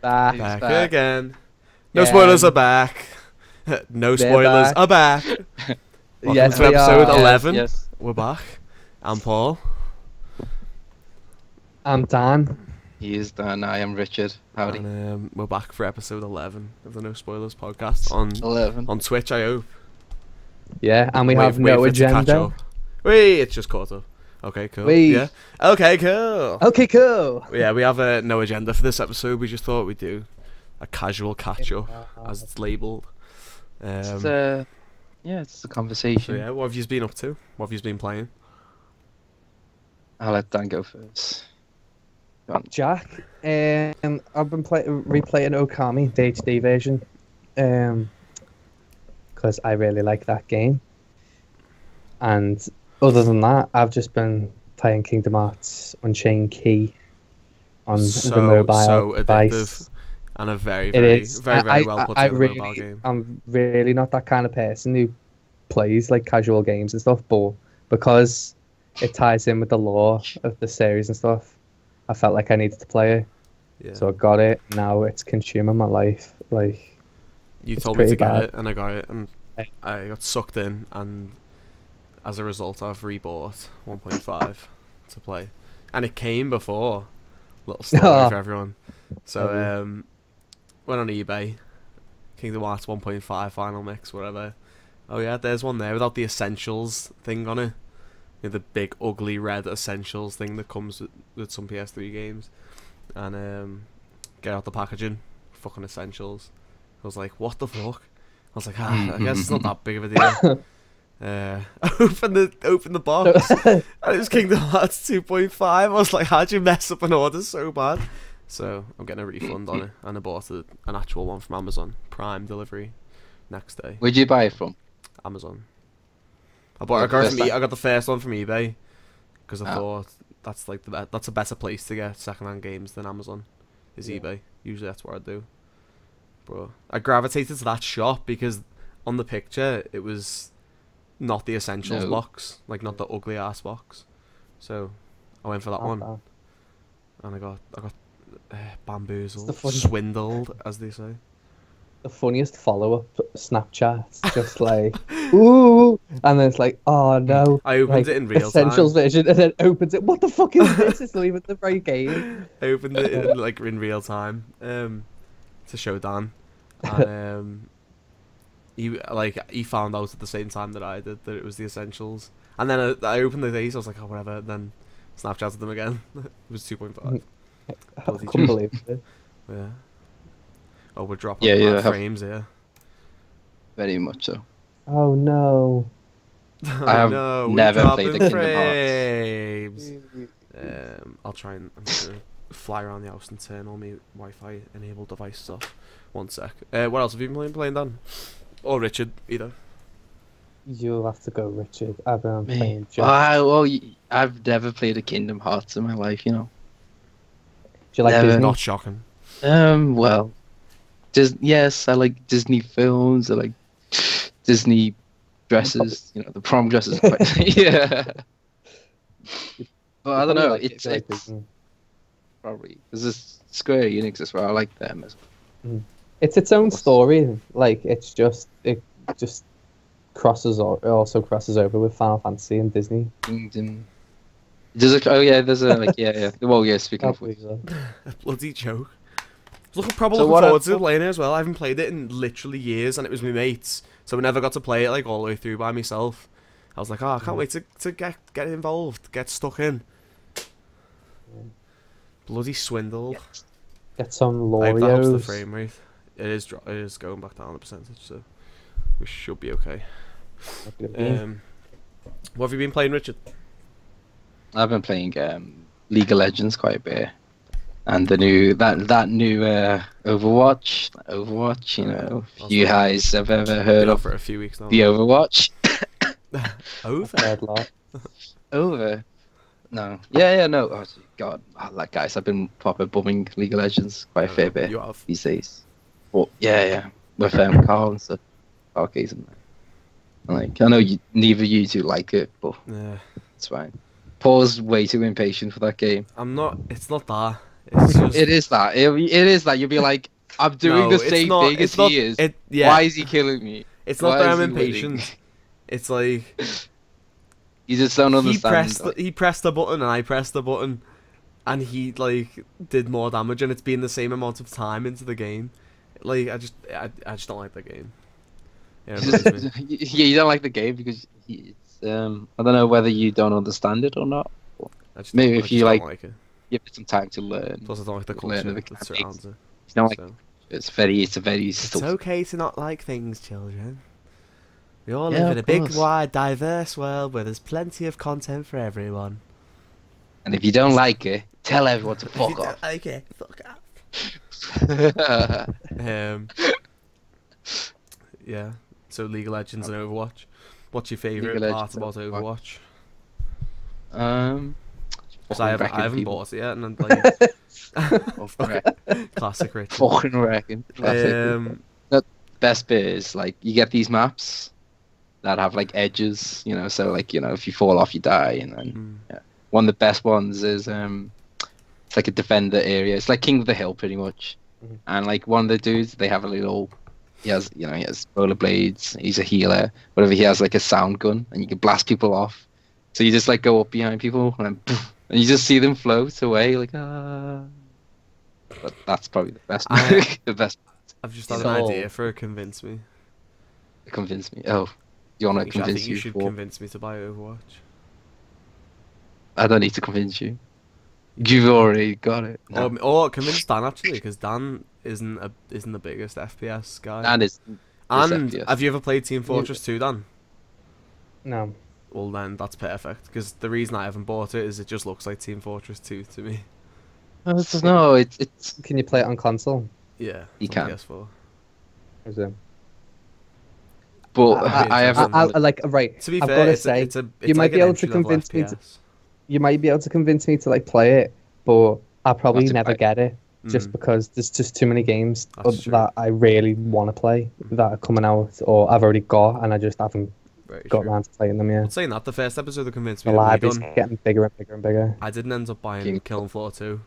Back again. No spoilers are back. No spoilers are back. Welcome to episode 11. Yes. We're back. I'm Paul. I'm Dan. He is Dan. I am Richard. Howdy. And, we're back for episode 11 of the No Spoilers podcast on Twitch. I hope. Yeah, and we have no agenda. Wait, it's just caught up. Okay, cool. Yeah. Okay, cool. Okay, cool. Yeah, we have no agenda for this episode. We just thought we'd do a casual catch-up, as it's labelled. Yeah, it's a conversation. So yeah, what have you been up to? What have you been playing? I'll let Dan go first. Go Jack, I've been replaying Okami, the HD version, because I really like that game. And other than that, I've just been playing Kingdom Hearts Unchained Key on the mobile device. And a very, very well put together mobile game. I'm really not that kind of person who plays like casual games and stuff, but because it ties in with the lore of the series and stuff, I felt like I needed to play it. Yeah. So I got it. Now it's consuming my life. Like you told me to get it, and I got it, and I got sucked in, and as a result, I've rebought 1.5 to play, and it came before. Little story for everyone. So went on eBay, Kingdom Hearts 1.5 Final Mix, whatever. Oh yeah, there's one there without the essentials thing on it. You know, the big ugly red essentials thing that comes with some PS3 games. And get out the packaging, fucking essentials. I was like, what the fuck? I was like, I guess it's not that big of a deal. Open the box and it was Kingdom Hearts 2.5. I was like, how'd you mess up an order so bad? So I'm getting a refund on it, and I bought an actual one from Amazon Prime delivery next day. Where'd you buy it from? Amazon. I got the first one from eBay because I thought that's like that's a better place to get secondhand games than Amazon is eBay. Usually that's what I do. But I gravitated to that shop because on the picture it was not the essentials box, like not the ugly ass box. So I went for that one, and I got bamboozled, swindled, as they say. The funniest follow-up Snapchat, just like ooh, and then it's like, oh no. I opened it in real essentials time. Version, and then opens it. What the fuck is this? It's not even the right game. I opened it in real time, to show Dan, and He found out at the same time that I did that it was the essentials, and then I opened the days. I was like, oh whatever. And then Snapchatted them again. It was 2.5. I couldn't believe it. Yeah. Oh, we're dropping frames here. Very much so. Oh no. I have never played the Kingdom Hearts. I'll try and fly around the house and turn all my Wi-Fi enabled devices off. One sec. What else have you been playing, Dan? Or Richard, either. You'll have to go, Richard. I've been playing. I've never played a Kingdom Hearts in my life, you know. Do you like Disney? Not shocking. Well, yes, I like Disney films. I like Disney dresses. You know, the prom dresses. Are quite but I don't know. Like it's probably because it's Square Enix as well. I like them as well. Mm. It's its own story, like it just crosses crosses over with Final Fantasy and Disney. Speaking of which, bloody joke. Look, probably looking forward to playing it as well. I haven't played it in literally years, and it was my mates, so I never got to play it like all the way through by myself. I was like, oh, I can't wait to get involved, get stuck in. Bloody swindled. Get some Lorios. That helps the frame rate. It is going back down the percentage, so we should be okay. What have you been playing, Richard? I've been playing League of Legends quite a bit, and the new that new Overwatch. You know, you guys have ever heard of for a few weeks now. The Overwatch. Over. No. Yeah. No. Oh, God, like guys, I've been proper bumming League of Legends quite a fair bit these days. But yeah, with Carl and stuff, arcades and that. Like, I know neither of you two like it, but it's fine. Paul's way too impatient for that game. I'm not. It's not that. It's just... It is that. You'll be like, I'm doing the same thing as he is. Yeah. Why is he killing me? It's not that I'm impatient. It's like... You just don't understand. He pressed the button and I pressed the button. And he, like, did more damage. And it's been the same amount of time into the game. Like, I just don't like the game. Yeah, yeah, you don't like the game because... It's, I don't know whether you don't understand it or not. Maybe if you, like it. Give it some time to learn. Plus, I don't like the culture that surrounds it. It's not like... It's okay to not like things, children. We all live in a big, wide, diverse world where there's plenty of content for everyone. And if you don't like it, tell everyone to fuck off. Okay, fuck off. Yeah. So League of Legends and Overwatch. What's your favourite part about Overwatch? Because I haven't bought it yet, and I'm like, classic Rich. Fucking wrecking. The best bit is like you get these maps that have like edges, you know. So like, you know, if you fall off, you die. And then one of the best ones is it's like a defender area. It's like King of the Hill, pretty much. And like one of the dudes, they have a little. He has rollerblades. He's a healer. Whatever. He has like a sound gun, and you can blast people off. So you just like go up behind people and. Then, and you just see them float away, like, ah. But that's probably the best the best part. I've just had an idea for a Convince Me. Convince Me? Oh. You want to convince you? I think you should convince me to buy Overwatch. I don't need to convince you. You've already got it. No. Or convince Dan, actually, because Dan isn't the biggest FPS guy. Dan is. And FPS. Have you ever played Team Fortress 2, Dan? No. Well then, that's perfect, because the reason I haven't bought it is it just looks like Team Fortress 2 to me. No, it's... Can you play it on console? Yeah, you can. PS4. But I haven't... To be fair, you might be able to convince me to... You might be able to convince me to, like, play it, but I'll probably never get it, just because there's just too many games that I really want to play that are coming out, or I've already got, and I just haven't... Got round to playing them, yeah. I'm saying that, the first episode of Convince Me... The lab is getting bigger and bigger and bigger. I didn't end up buying Kiln Floor 2.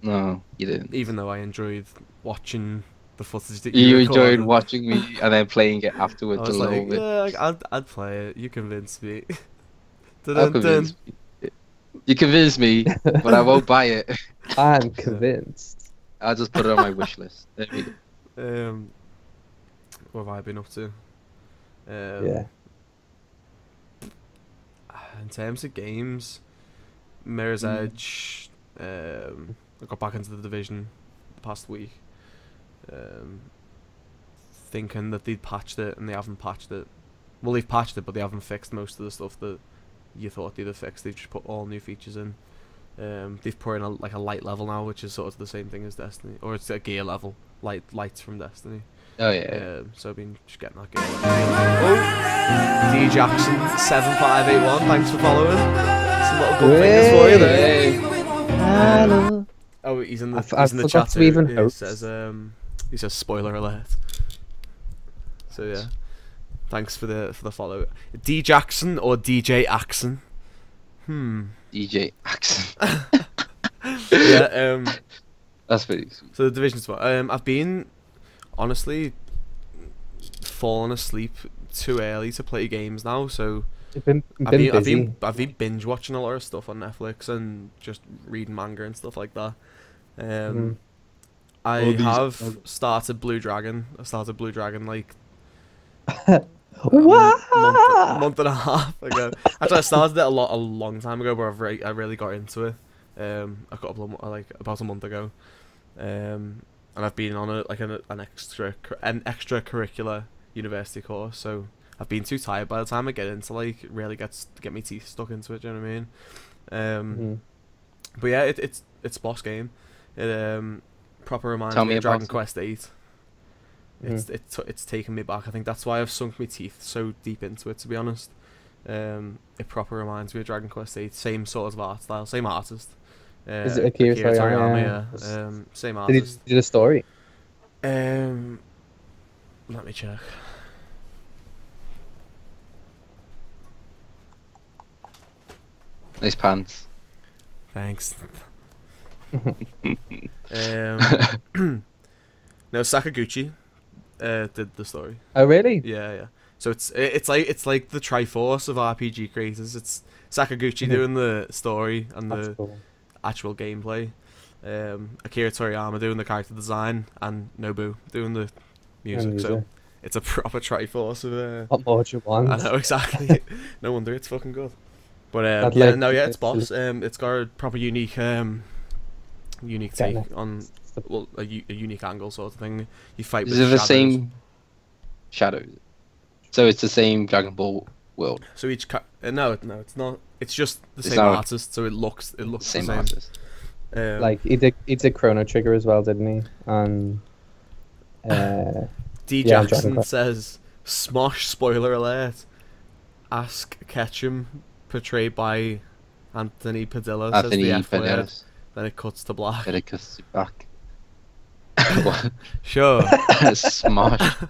No, you didn't. Even though I enjoyed watching the footage that you enjoyed watching me and then playing it afterwards a little bit. Yeah, I'd play it. You convinced me. You convinced me, but I won't buy it. I'm convinced. I'll just put it on my wish list. There we go. What have I been up to? Yeah. In terms of games, Mirror's Edge, I got back into The Division the past week, thinking that they'd patched it, and they haven't patched it. Well, they've patched it, but they haven't fixed most of the stuff that you thought they'd have fixed. They've just put all new features in. They've put in a light level now, which is sort of the same thing as Destiny, or it's a gear level, lights from Destiny. Oh yeah. So I've been just getting that game. Oh, D Jackson 7581. Thanks for following. Some little good fingers for you there. Hello. Oh, he's in the chat. He says spoiler alert. So yeah, thanks for the follow. D Jackson or DJ Axon? DJ Axon. Yeah. That's pretty. So The Division's what? I've been. Honestly, falling asleep too early to play games now, so I've been binge watching a lot of stuff on Netflix and just reading manga and stuff like that. I have started Blue Dragon. I started Blue Dragon like a month and a half ago. Actually, I started it a long time ago, but I really got into it. A couple of about a month ago. And I've been on an extracurricular university course, so I've been too tired by the time I get into really get my teeth stuck into it. Do you know what I mean? But yeah, it's boss game. It proper reminds me of Dragon Quest VIII. It's taken me back. I think that's why I've sunk my teeth so deep into it. To be honest, it proper reminds me of Dragon Quest VIII. Same sort of art style, same artist. Is it Akira Toriyama? Yeah. Same artist. Did he do the story? Let me check. Nice pants. Thanks. No, Sakaguchi did the story. Oh really? Yeah, yeah. So it's like the Triforce of RPG creators. It's Sakaguchi doing the story and the actual gameplay. Akira Toriyama doing the character design and Nobu doing the music. So it's a proper Triforce of. What more do you want? I know, exactly. No wonder it's fucking good. But it's boss. It's got a proper unique unique take on a unique angle sort of thing. You fight with the same shadows. So it's the same Dragon Ball world. So each no, it's not. It's just the same artist. So it looks the same. Artist. Like he did Chrono Trigger as well, didn't he? And D Jackson says, "Smosh spoiler alert. Ask Ketchum, portrayed by Anthony Padilla, says the F word. Then it cuts to black. Then it cuts to black. Sure. Smosh."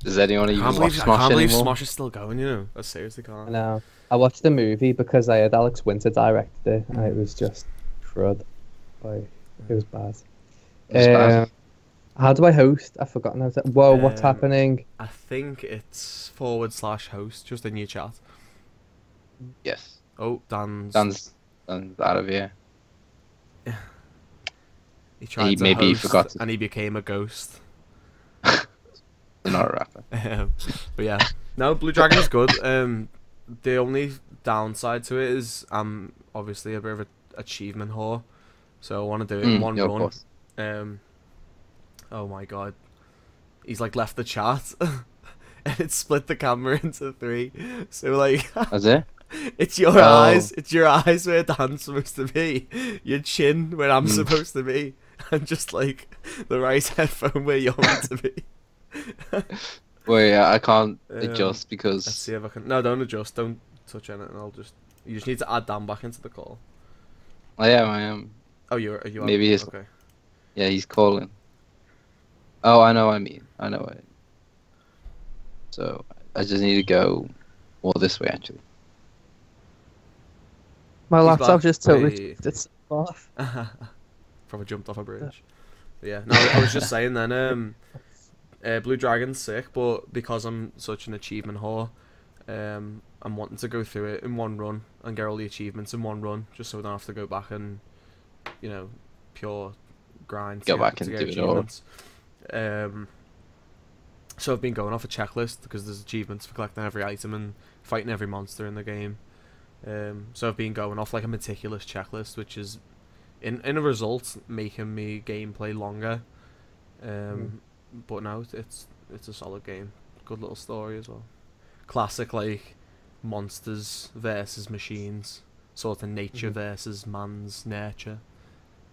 Does anyone even watch Smosh anymore? I can't believe Smosh is still going, you know. I seriously can't. I know. I watched the movie because I had Alex Winter directed it, and it was just crud. Like, it was bad. It was bad. How do I host? I've forgotten how to... Whoa, what's happening? I think it's /host, just in your chat. Yes. Oh, Dan's out of here. He tried to maybe host, forgot to... and he became a ghost. Not a rapper. But yeah, no, Blue Dragon is good. The only downside to it is I'm obviously a bit of an achievement whore, so I want to do it in one run. Oh my god, he's like left the chat, and it split the camera into three. So like, is it? It's your eyes. It's your eyes where Dan's supposed to be. Your chin where I'm supposed to be, and just like the right headphone where you're meant to be. Well, yeah, I can't adjust because. Let's see if I can. No, don't adjust. Don't touch anything. I'll just. You just need to add Dan back into the call. I am. Oh, you are. Maybe he's. Okay. Yeah, he's calling. Oh, I know. I know. So I just need to go more this way, actually. My laptop just totally just off. Probably jumped off a bridge. Yeah. No, I was just saying then. Blue Dragon's sick, but because I'm such an achievement whore, I'm wanting to go through it in one run and get all the achievements in one run, just so I don't have to go back and, you know, pure grind. Go back and do it all. So I've been going off a checklist because there's achievements for collecting every item and fighting every monster in the game. So I've been going off like a meticulous checklist, which is, in a result, making me gameplay longer. But now it's a solid game. Good little story as well. Classic like monsters versus machines, sort of nature versus man's nurture,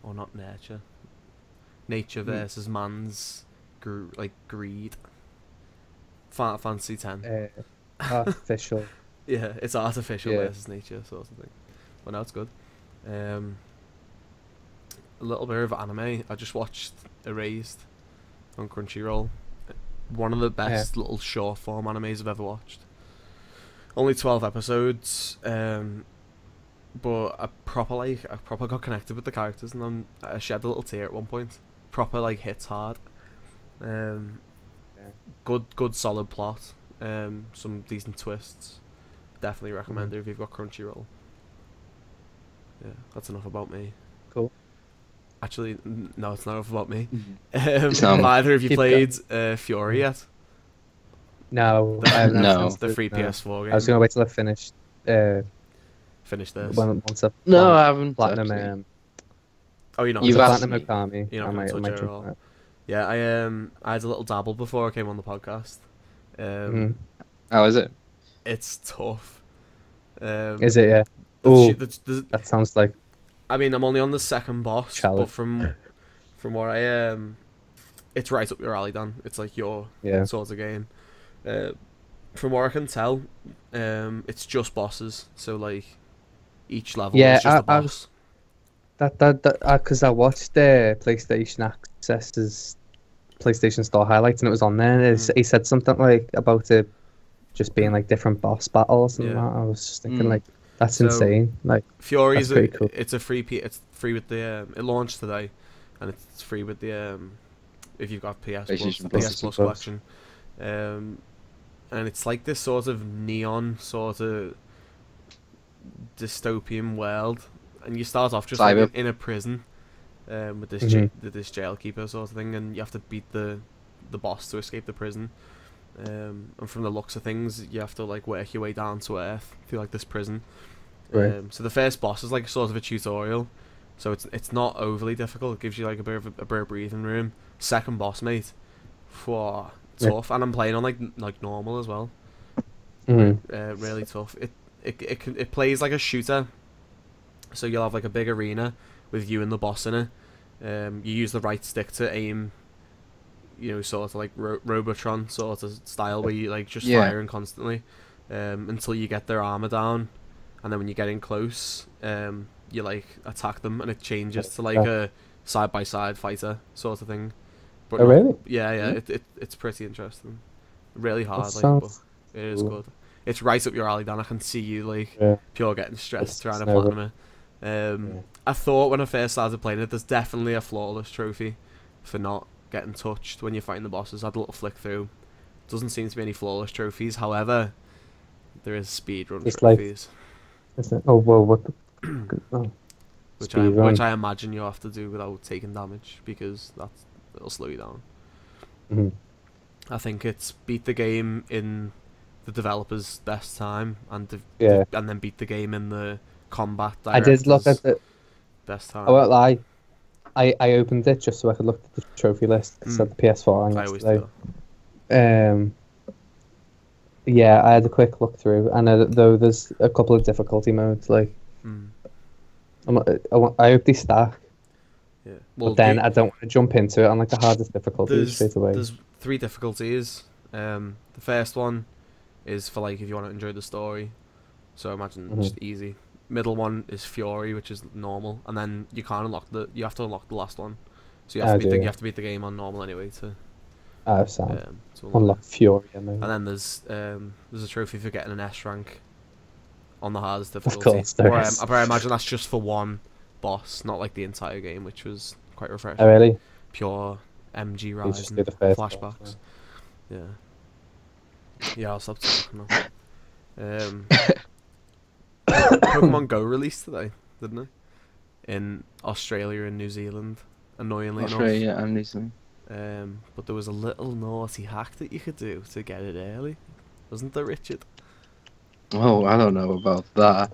or not nurture. Nature versus man's greed. Final Fantasy X. Artificial. Yeah, it's artificial versus nature sort of thing. But now it's good. A little bit of anime. I just watched Erased on Crunchyroll, one of the best little short form animes I've ever watched. Only 12 episodes, but I proper got connected with the characters, and I shed a little tear at one point. Proper like hits hard. Good solid plot. Some decent twists. Definitely recommend it if you've got Crunchyroll. Yeah, that's enough about me. Cool. Actually, no, it's not enough about me. Either of you played Fury yet? No, no. The free PS4 game. I was gonna wait till I finished. Finish this. No, I haven't. Platinum. Oh, you're not. You've asked me. You're not gonna touch it at all. Yeah, I had a little dabble before I came on the podcast. How is it? It's tough. Is it? Yeah. Oh, that sounds like. I mean, I'm only on the second boss, but from what I am, it's right up your alley, Dan. It's like your sort of game. From what I can tell, it's just bosses. So like each level is just a boss. Because I watched the PlayStation Access's PlayStation Store highlights, and it was on there. And he said something like about it just being like different boss battles and that. I was just thinking like. That's insane. Like Fury's, that's pretty cool. It's a free free with the it launched today, and it's free with the if you've got PS Plus collection, and it's like this sort of neon sort of dystopian world, and you start off just like in a prison, with this this jailkeeper sort of thing, and you have to beat the boss to escape the prison. And from the looks of things, you have to like work your way down to earth through like this prison. Right. So the first boss is like sort of a tutorial, so it's not overly difficult. It gives you like a bit of breathing room. Second boss, mate, for tough, and I'm playing on like normal as well. Really tough. It plays like a shooter, so you'll have like a big arena with you and the boss in it. You use the right stick to aim. You know, sort of like Robotron sort of style, where you like just firing constantly until you get their armor down, and then when you get in close, you like attack them, and it changes to like a side-by-side fighter sort of thing. But oh, really? Yeah. It's pretty interesting. Really hard, but it is good. It's right up your alley, Dan. I can see you like pure getting stressed trying to platinum it. I thought when I first started playing it, there's definitely a flawless trophy for not getting touched when you're fighting the bosses. I had a little flick through. Doesn't seem to be any flawless trophies. However, there is speedrun trophies. Which I imagine you have to do without taking damage, because it'll slow you down. I think it's beat the game in the developer's best time, and then beat the game in the combat director's best time. I won't lie. I opened it just so I could look at the trophy list. It's on the PS4. I always do. Yeah, I had a quick look through, and though there's a couple of difficulty modes, like I hope they stack. Yeah. Well, but then I don't want to jump into it on like the hardest difficulty straight away. There's 3 difficulties. The first one is for like if you want to enjoy the story, so imagine just easy. Middle one is Fury, which is normal, and then you can't unlock you have to unlock the last one, so you have to you have to beat the game on normal anyway to unlock Fury. And then there's a trophy for getting an S rank on the hardest difficulty. Of course, there is. But I imagine that's just for one boss, not like the entire game, which was quite refreshing. Oh, really? Pure MG Rise and flashbacks. Boss, yeah, I'll stop talking now. Pokemon Go released today, didn't it? In Australia and New Zealand, annoyingly enough. Australia and New Zealand. But there was a little naughty hack that you could do to get it early, wasn't there, Richard? Oh, I don't know about that.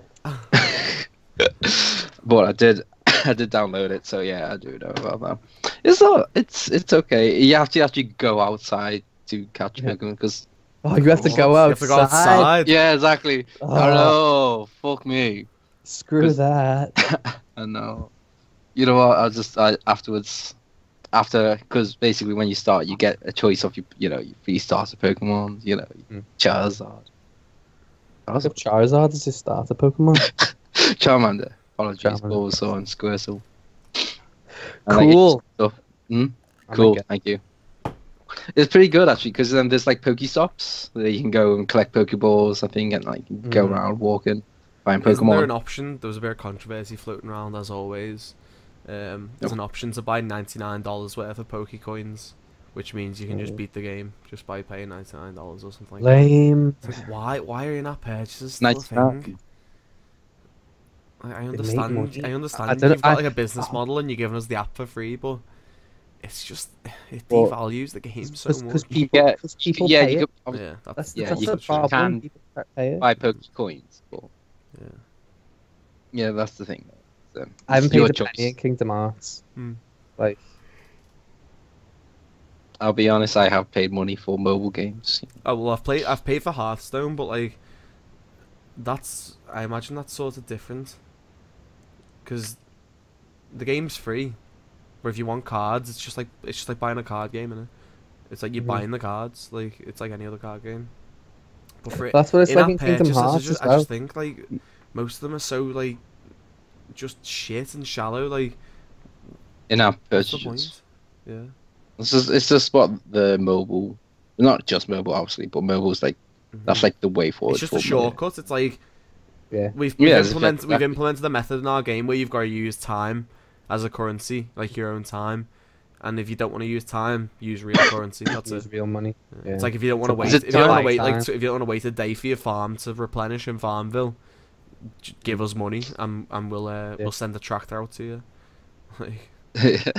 But I did download it, so yeah, I do know about that. It's okay. You have to actually go outside to catch Pokemon, because. Oh, you have to go outside. You have to go outside. Yeah, exactly. Oh. I know. Fuck me. Screw that. I know. You know what? After, because basically when you start, you get a choice of your pre-starter Pokemon. You know, Charizard. Charizard is your starter Pologies, Pokemon. Charmander. Bulbasaur and Squirtle. Cool. Cool. Thank you. It's pretty good actually, because then there's like Pokestops where you can go and collect Pokeballs, I think, and like go around walking, find Pokemon. Isn't there an option? There was a bit of controversy floating around as always. There's an option to buy $99 worth of Pokecoins, which means you can just beat the game just by paying $99 or something. Lame. Like, why are you not purchases? I understand. I understand. You've got like a business model, and you're giving us the app for free, but. It's just it devalues the game so much. Because people pay it. You can buy Pokecoins. Yeah, that's the thing. So, I haven't paid a penny in Kingdom Hearts. Like, I'll be honest, I have paid money for mobile games. Oh well, I've paid for Hearthstone, but like, I imagine that's sort of different, because the game's free. But if you want cards, it's just like buying a card game, innit? It's like you're buying the cards, like it's like any other card game. But for that's what it's like in Kingdom Hearts. I just think like most of them are so like just shit and shallow, like in-app purchases. Yeah, it's just what the mobile, not just mobile obviously, but mobile's like that's like the way forward. It's just a shortcut. It's like we've implemented a method in our game where you've got to use time as a currency, like your own time. And if you don't want to use time, use real currency. That's use it. Real money. Yeah. It's like if you don't want to wait, if you don't want to wait a day for your farm to replenish in Farmville, give us money and we'll send a tractor out to you. Send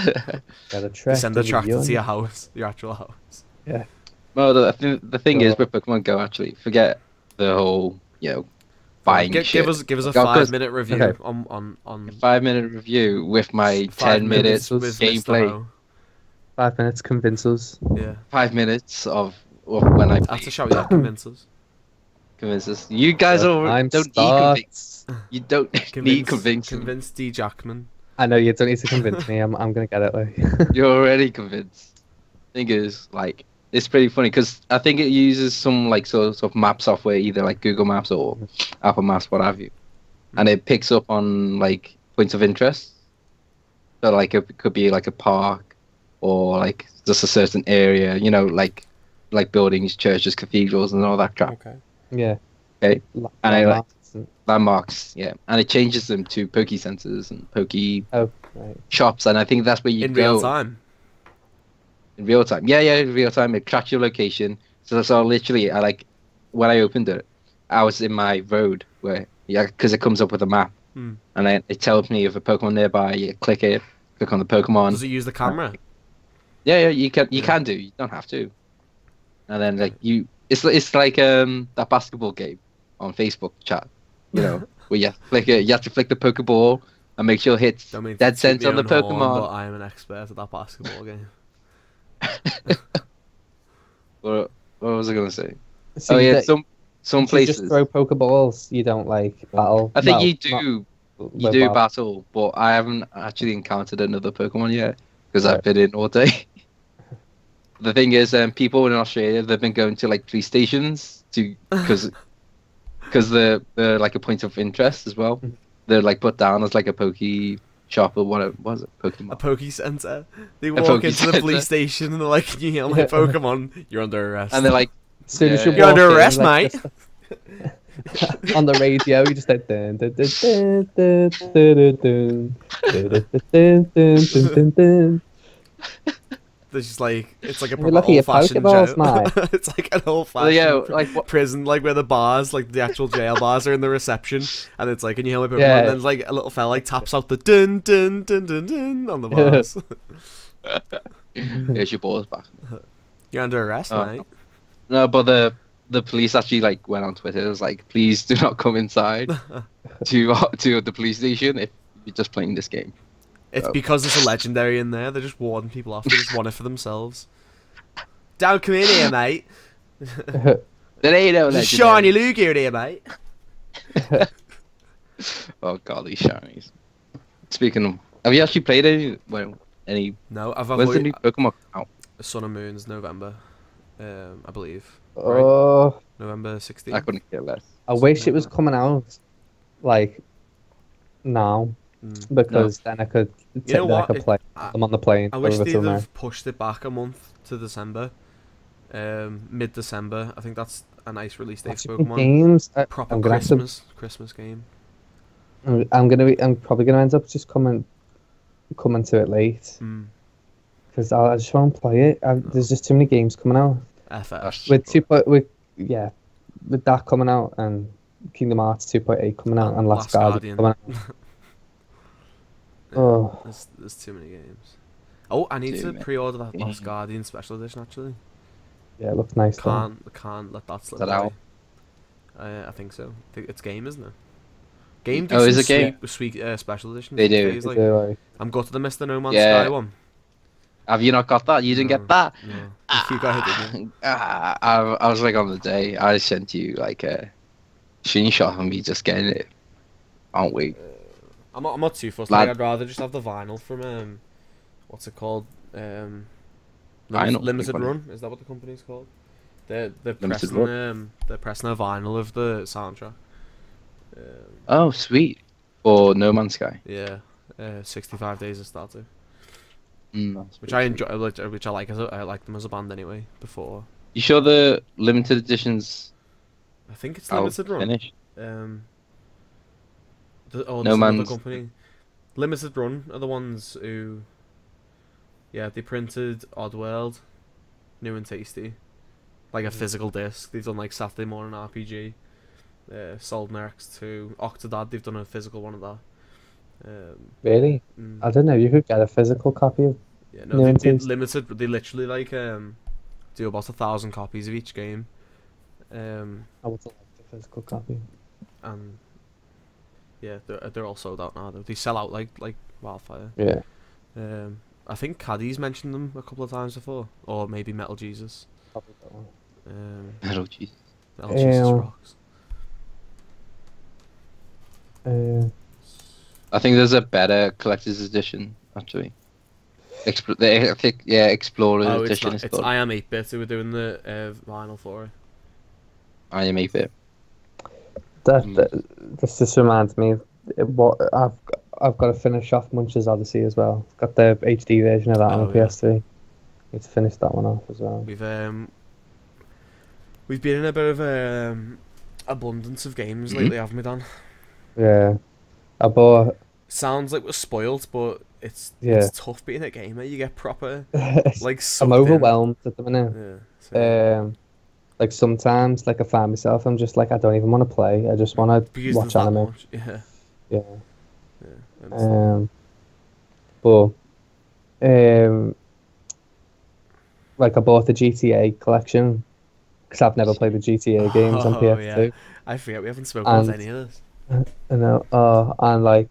a tractor to your house, your actual house. Yeah. Well, the thing is with Pokemon Go, actually, forget the whole buying shit. Give us a 5-minute review on a 5-minute review with my 10 minutes gameplay. 5 minutes convince us. Yeah. 5 minutes of when I play. After shout out, convince us. Convince us. You guys don't need convince. You don't need convincing. Convince D. Jackman. I know you don't need to convince me. I'm gonna get it though. You're already convinced. Thing is, like, it's pretty funny because I think it uses some like sort of map software, either like Google Maps or Apple Maps, what have you, and it picks up on like points of interest. So like it could be like a park. Or like just a certain area, you know, like buildings, churches, cathedrals, and all that crap. Okay. Yeah. Okay. And it, like, landmarks. Yeah. And it changes them to Poke Centers and Poke shops, and I think that's where you go. In real time. In real time. Yeah, yeah. In real time, it tracks your location. So literally, I like when I opened it, I was in my road where because it comes up with a map, and then it tells me if a Pokemon nearby. You click it. Click on the Pokemon. Does it use the camera? Yeah, you can do. You don't have to. And then like it's like that basketball game on Facebook chat, you know, where you have to flick the Pokeball and make sure it hits dead center on the Pokemon. But I am an expert at that basketball game. what was I gonna say? So some places you just throw Pokeballs. You don't like battle. I think you do battle, but I haven't actually encountered another Pokemon yet. Because I've been in all day. The thing is, people in Australia, they've been going to like police stations because they're like a point of interest as well. They're like put down as like a Poke shop or what was it? Pokemon. A Poke Center. They walk into the police station and they're like, you know, like Pokemon, you're under arrest. And they're like, you're under arrest, mate. On the radio, you just like there's just like it's like a old-fashioned jail. It's like an old-fashioned prison, like where the bars, like the actual jail bars, are in the reception, and it's like, can you help me? Yeah. And then like a little fella like taps out the dun dun dun dun dun on the bars. Here's your balls back. You're under arrest, mate. No, but the police actually like went on Twitter. It was like, please do not come inside to the police station if you're just playing this game. It's because there's a legendary in there. They're just warding people off. They just want it for themselves. Don't come in here, mate. There ain't no legendary. Shiny Lugia in here, mate. Oh god, these shinies. Speaking of, have you actually played any? No, I've avoided. When's the new Pokemon out? Sun and Moon's November, I believe. Oh, right. November 16th. I couldn't care less. I wish it was coming out like now, because then I could play. I'm on the plane. I wish they'd have pushed it back a month to December, mid-December. I think that's a nice release date for Pokemon. Games. Proper Christmas game. I'm probably gonna end up just coming to it late, because I just won't play it. There's just too many games coming out. With that coming out and Kingdom Hearts 2.8 coming out and Last Guardian coming out. There's too many games. Oh, I need to pre-order that Last Guardian Special Edition actually. Yeah, it looks nice. Can't let that slip. Is that out? I think so. It's game, isn't it? Game. Oh, is it game? Sweet Special Edition. They do. Like, I'm gutted I missed the No Man's Sky one. Have you not got that? You didn't get that? No. You got it, didn't you? I was like on the day, I sent you like a screenshot of me just getting it. Aren't we? I'm not too fussed. Like, I'd rather just have the vinyl from, what's it called? Limited Run? Is that what the company's called? They're pressing a vinyl of the soundtrack. Oh, sweet. Or No Man's Sky. Yeah. 65 Days of Stardew. Which I enjoy, which I like them as a band anyway. Before, you sure the limited editions? I think it's Limited Run. Finish. No Man's company. Limited Run are the ones who, yeah, they printed Oddworld, New and Tasty, like a physical disc. They've done like Saturday Morning RPG, Sold Next to Octodad. They've done a physical one of that. Really? I didn't know you could get a physical copy of. Yeah, no, they limited. They literally like do about 1,000 copies of each game. I would like the physical copy. And yeah, they're all sold out now. They sell out like wildfire. Yeah. I think Caddy's mentioned them a couple of times before, or maybe Metal Jesus. Probably that one. Metal Jesus. Metal Jesus rocks. I think there's a better collector's edition actually. I think Explorer edition. It's I Am 8-Bit who were doing the vinyl for it. I Am 8-Bit. This just reminds me what I've got to finish off Munch's Odyssey as well. It's got the HD version of that on the PS3. Need to finish that one off as well. We've been in a bit of abundance of games lately, haven't we, Dan? Yeah. I bought. Sounds like we're spoiled, but it's tough being a gamer. You get proper like. I'm overwhelmed at the minute. Yeah, like sometimes, like I find myself, I'm just like I don't even want to play. I just want to watch anime. Much. Yeah. Like I bought the GTA collection because I've never played the GTA games on PS2. Yeah. I forget we haven't spoken about any of this. I know. And like.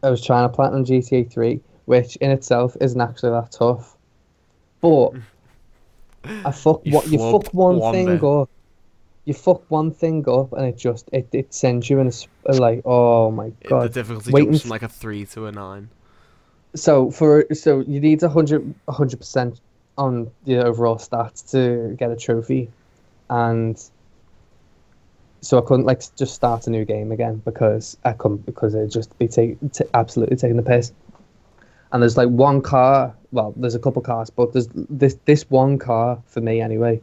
I was trying to platinum GTA 3, which in itself isn't actually that tough. But you fuck one thing up, and it just it sends you in a like oh my god. The difficulty goes from like a 3 to a 9. So you need 100% on the overall stats to get a trophy, and so I couldn't like just start a new game again because it'd just be absolutely taking the piss. And there's like one car, well, there's a couple cars, but there's this one car for me anyway.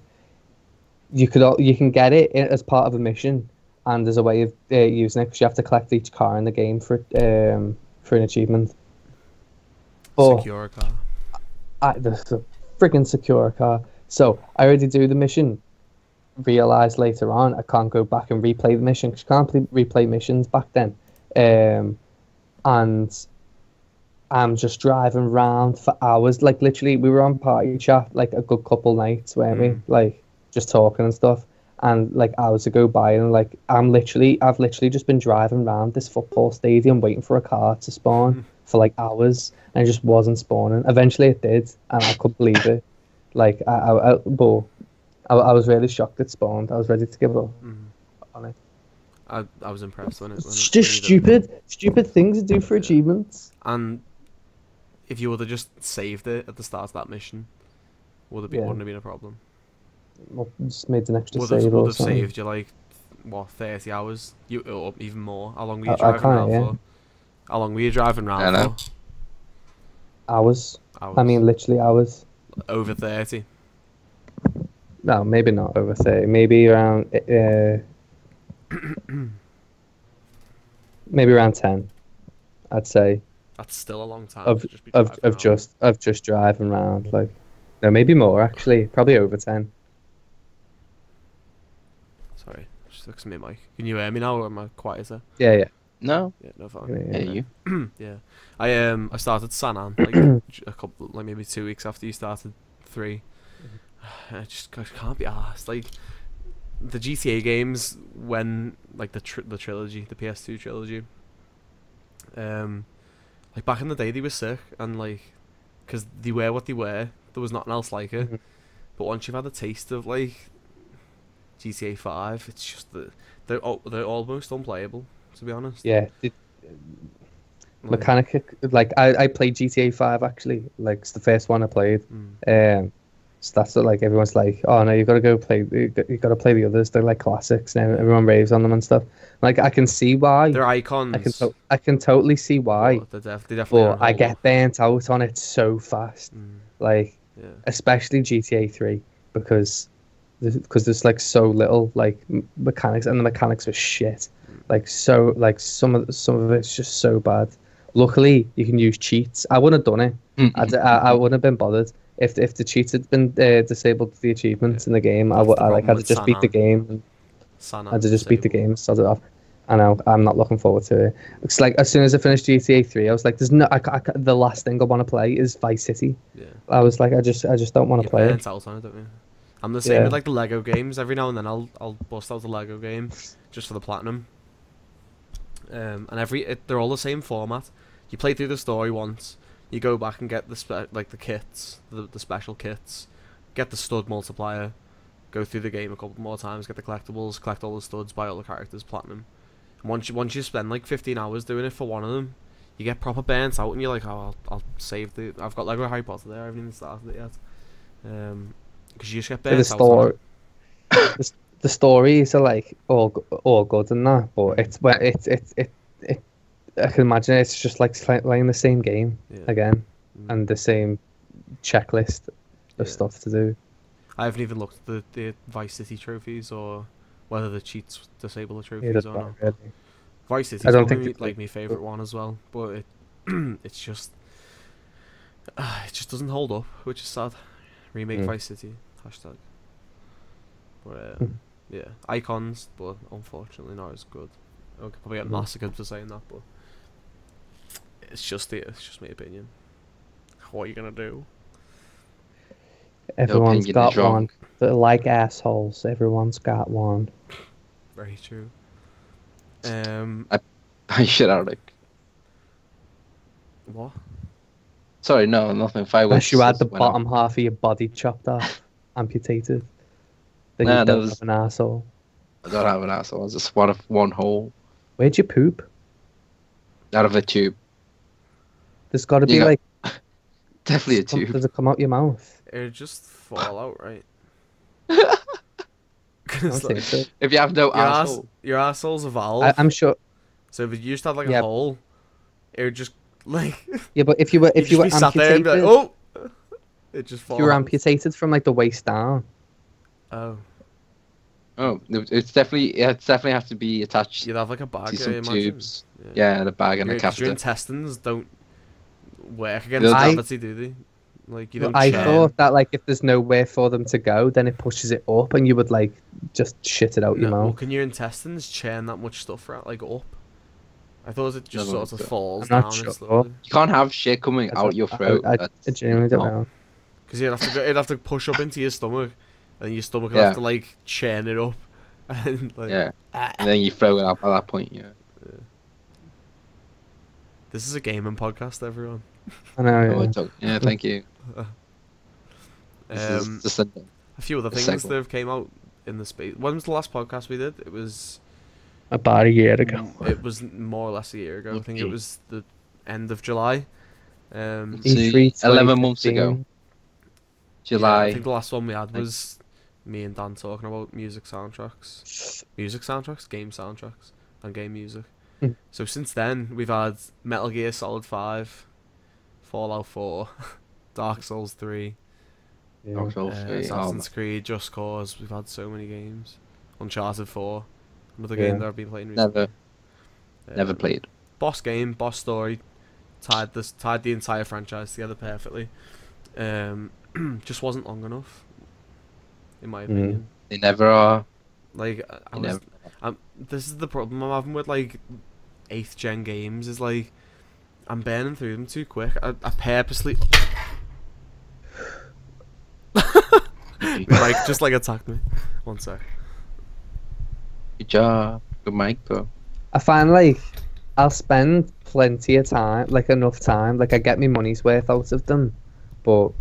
You can get it as part of a mission, and there's a way of using it because you have to collect each car in the game for an achievement. But secure car. There's a freaking secure car. So I already do the mission. Realised later on I can't go back and replay the mission because you can't replay missions back then, and I'm just driving around for hours. Like literally we were on party chat like a good couple nights, weren't we, like just talking and stuff, and like hours go by and like I've literally just been driving around this football stadium waiting for a car to spawn for like hours, and it just wasn't spawning. Eventually it did, and I couldn't believe it. Like I was really shocked it spawned. I was ready to give up on it. I was impressed when it. It's just stupid things to do for achievements. And if you would have just saved it at the start of that mission, wouldn't have been a problem. Well, just made an extra save. Would have saved you like what 30 hours? Or even more. How long were you driving around for? How long were you driving around for? Hours. I mean, literally hours. Over 30. No, maybe not over 30. Maybe around, maybe around 10. I'd say. That's still a long time. Of just driving around, like, no, maybe more actually. Probably over 10. Sorry, just looks at me, Mike. Can you hear me now, or am I quieter? Yeah. No. Yeah, no fine. Yeah, you. Yeah, I started Sanan like maybe 2 weeks after you started 3. I can't be arsed. Like the GTA games, when like the trilogy, the PS2 trilogy. Like back in the day, they were sick, and like, cause they were what they were. There was nothing else like it. But once you've had a taste of like GTA 5, it's just they're almost unplayable, to be honest. Yeah. I played GTA 5 actually. Like it's the first one I played. So that's what, like everyone's like, oh no, you've got to go play. You've got to play the others. They're like classics, and everyone raves on them and stuff. Like I can see why they're icons. I can totally see why. Oh, they definitely but I get burnt out on it so fast. Like especially GTA 3 because there's like so little like mechanics, and the mechanics are shit. Like some of it's just so bad. Luckily, you can use cheats. I wouldn't have done it. I wouldn't have been bothered if the cheats had been disabled the achievements in the game. I had to just beat the game. Sort it off. I know. I'm not looking forward to it. It's like as soon as I finished GTA 3, I was like, "There's no." The last thing I want to play is Vice City. Yeah. I was like, I just don't want to play it. I'm the same with like the Lego games. Every now and then, I'll bust out the Lego game just for the platinum. And they're all the same format. You play through the story once. You go back and get the special kits. Get the stud multiplier. Go through the game a couple more times. Get the collectibles. Collect all the studs. Buy all the characters. Platinum. Once you spend like 15 hours doing it for one of them, you get proper burnt out and you're like, oh, I'll save the... I've got Lego Harry Potter there, I haven't even started it yet. Because you just get burnt out. The stories are like all good and that, but it's I can imagine it's just like playing the same game again and the same checklist of stuff to do. I haven't even looked at the Vice City trophies or... whether the cheats disable the trophies or not. Really. Vice City's probably like my favourite one as well, but it just doesn't hold up, which is sad. Remake Vice City #. But yeah, icons, but unfortunately not as good. I could probably get massacred for saying that, but it's just my opinion. What are you gonna do? Everyone's got one. They're like assholes. Everyone's got one. Very true. I shit out of it. What? Sorry, no, nothing. Unless you had the bottom half of your body chopped off, amputated, then you don't have an asshole. I don't have an asshole. It's just one hole. Where'd you poop? Out of a tube. There's got to be like. Definitely a tube. Does it come out your mouth? It'd just fall out, right? Like, so. If you have no asshole, your asshole's a valve. I'm sure. So if you just had like a hole, it would just like. Yeah, but if you were amputated, like, oh, it just falls. You were amputated from like the waist down. Oh. Oh, it's definitely have to be attached. You'd have like a bag to some tubes. Yeah, and a bag and a catheter. Your intestines don't work against gravity, do they? Like you don't thought that like if there's nowhere for them to go, then it pushes it up, and you would like just shit it out your mouth. Well, can your intestines churn that much stuff like up? I thought it just sort of falls down. Sure. You can't have shit coming out your throat. I genuinely don't know. Because you'd have to push up into your stomach, and your stomach would have to like churn it up, and like and then you throw it up at that point. Yeah. This is a gaming podcast, everyone. I know. Yeah. Yeah, thank you. A few other things that have came out in the space. When was the last podcast we did? It was about a year ago. It was more or less a year ago. I think it was the end of July. E3 11 months ago. July. Yeah, I think the last one we had was me and Dan talking about music soundtracks, game soundtracks, and game music. So since then, we've had Metal Gear Solid 5. Fallout 4, Dark Souls 3, Assassin's Creed, Just Cause. We've had so many games. Uncharted 4, another game that I've been playing recently. Never played. Boss game, boss story, tied the entire franchise together perfectly. Just wasn't long enough, in my opinion. They never are. Like this is the problem I'm having with like 8th gen games is like. I'm burning through them too quick. I purposely like just like attacked me. One sec. Good job, good mic though. I find like I'll spend plenty of time, like enough time, like I get my money's worth out of them, but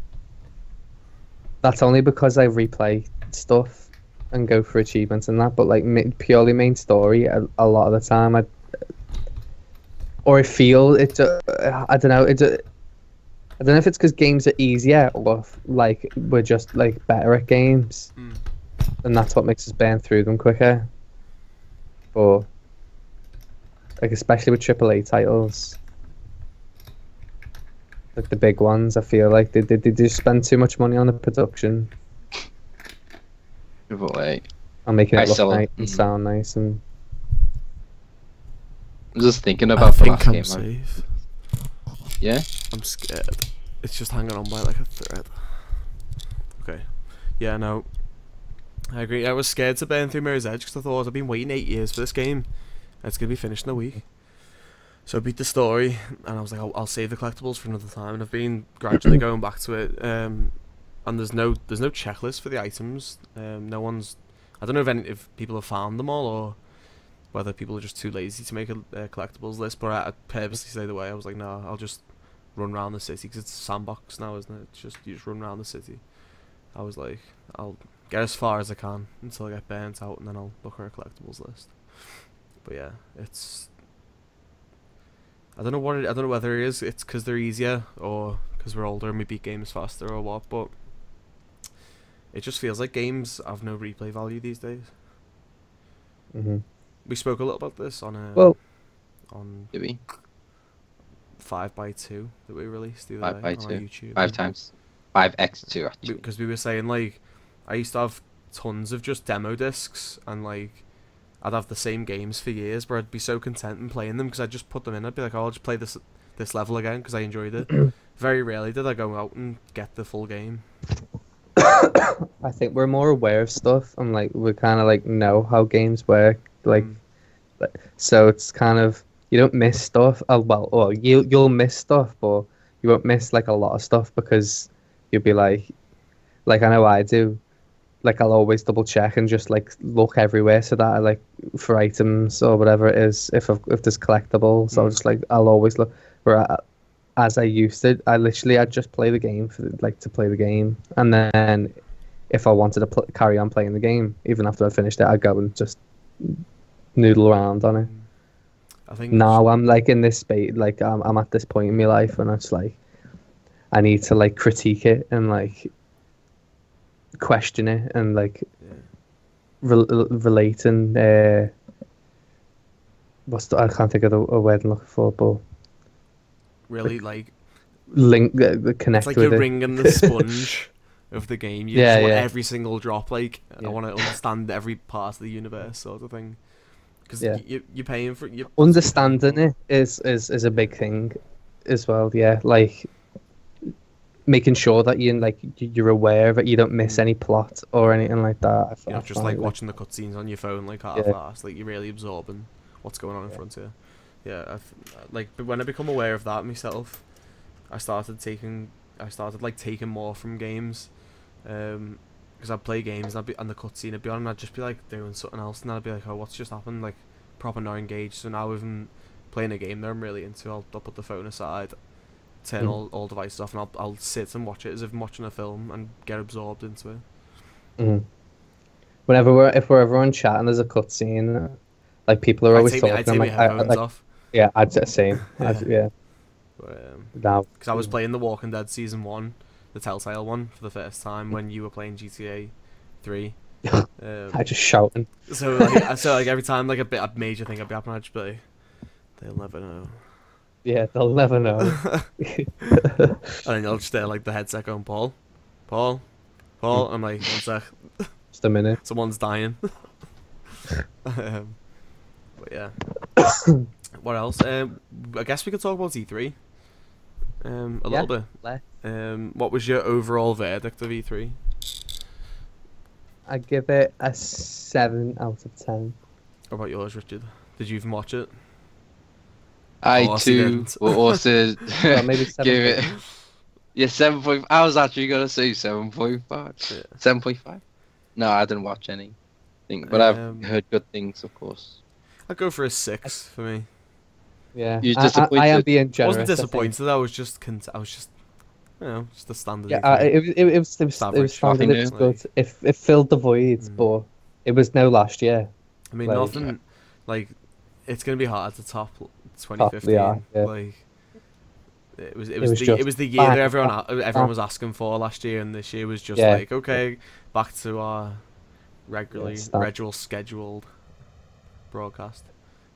that's only because I replay stuff and go for achievements and that. But like purely main story, a lot of the time I feel it's I don't know. I don't know if it's because games are easier or if, like we're just like better at games, and that's what makes us burn through them quicker. But like especially with AAA titles, like the big ones, I feel like they just spend too much money on the production. AAA. And making it look nice and sound nice and. I'm just thinking about the last game. Yeah? I'm scared. It's just hanging on by like a thread. Okay. Yeah, no. I agree. I was scared to burn through Mirror's Edge because I thought I've been waiting 8 years for this game. It's going to be finished in a week. So I beat the story and I was like, I'll save the collectibles for another time. And I've been gradually going back to it. And there's no checklist for the items. No one's... I don't know if people have found them all or whether people are just too lazy to make a collectibles list. But I purposely stayed away. I was like, no, I'll just run around the city because it's a sandbox now, isn't it? It's just, you just run around the city. I was like, I'll get as far as I can until I get burnt out and then I'll look at a collectibles list. But yeah, it's... I don't know what it, I don't know whether it is, it's because they're easier or because we're older and we beat games faster or what, but it just feels like games have no replay value these days. Mm-hmm. We spoke a little about this on a... Well, on... Did we? 5x2 that we released the other day on YouTube. 5x2 actually. Because we were saying, like, I used to have tons of just demo discs and, like, I'd have the same games for years, but I'd be so content in playing them because I'd just put them in. I'd be like, oh, I'll just play this level again because I enjoyed it. Very rarely did I go out and get the full game. I think we're more aware of stuff and, like, we kind of, like, know how games work. Like, so it's kind of, you don't miss stuff. Oh, well, or you'll miss stuff, but you won't miss, like, a lot of stuff because you'll be like, I know I do. Like, I'll always double check and just, like, look everywhere so that I, like, for items or whatever it is, if there's collectibles. So I'll just, like, I'll always look. As I used to, I'd just play the game, to play the game. And then if I wanted to carry on playing the game, even after I finished it, I'd go and just noodle around on it. I think now I'm, like, in this space, like, I'm at this point in my life and it's, like, I need to, like, critique it and, like... question it and like relate and I can't think of a word I'm looking for, but really like link connect. It's like you're wringing the sponge of the game. You just want every single drop. Like I want to understand every part of the universe, sort of thing. Because you're paying for it. Understanding it is a big thing, as well. Yeah, like. Making sure that you're aware of it, you don't miss any plot or anything like that. You're not just like watching the cutscenes on your phone, like at last, like you're really absorbing what's going on in front of you. Yeah, but when I become aware of that myself, I started taking more from games, because I'd play games and the cutscene would be on, and I'd just be like doing something else, and I'd be like, oh, what's just happened? Like proper not engaged. So now even playing a game that I'm really into, I'll put the phone aside. Turn all devices off and I'll sit and watch it as if I'm watching a film and get absorbed into it. If we're ever on chat and there's a cutscene, like people are always talking. I take my headphones off. Yeah, I'd say the same. Because I was playing The Walking Dead Season 1, the Telltale one, for the first time when you were playing GTA 3. I just shouting. So like, every time like a major thing I'd be happening, I'd just be like, they'll never know. Yeah, they'll never know. And then you'll just hear like the headset going, Paul. I'm like, one sec. Just a minute. Someone's dying. But yeah. What else? I guess we could talk about E3. A little bit. What was your overall verdict of E3? I give it a 7 out of 10. What about yours, Richard? Did you even watch it? I too will also give it. Yeah, 7.5. I was actually gonna say 7.5. Yeah. 7.5. No, I didn't watch anything, but I've heard good things, of course. I'd go for a 6 for me. Yeah, you're disappointed. I am being generous. I wasn't disappointed. I was just, you know, just the standard. Yeah, it was standard. It was good. It filled the void, but it was no last year. I mean, like, nothing like it's gonna be hard to top 2015, like it was the year that everyone was asking for last year, and this year was just like, okay, back to our regular scheduled broadcast.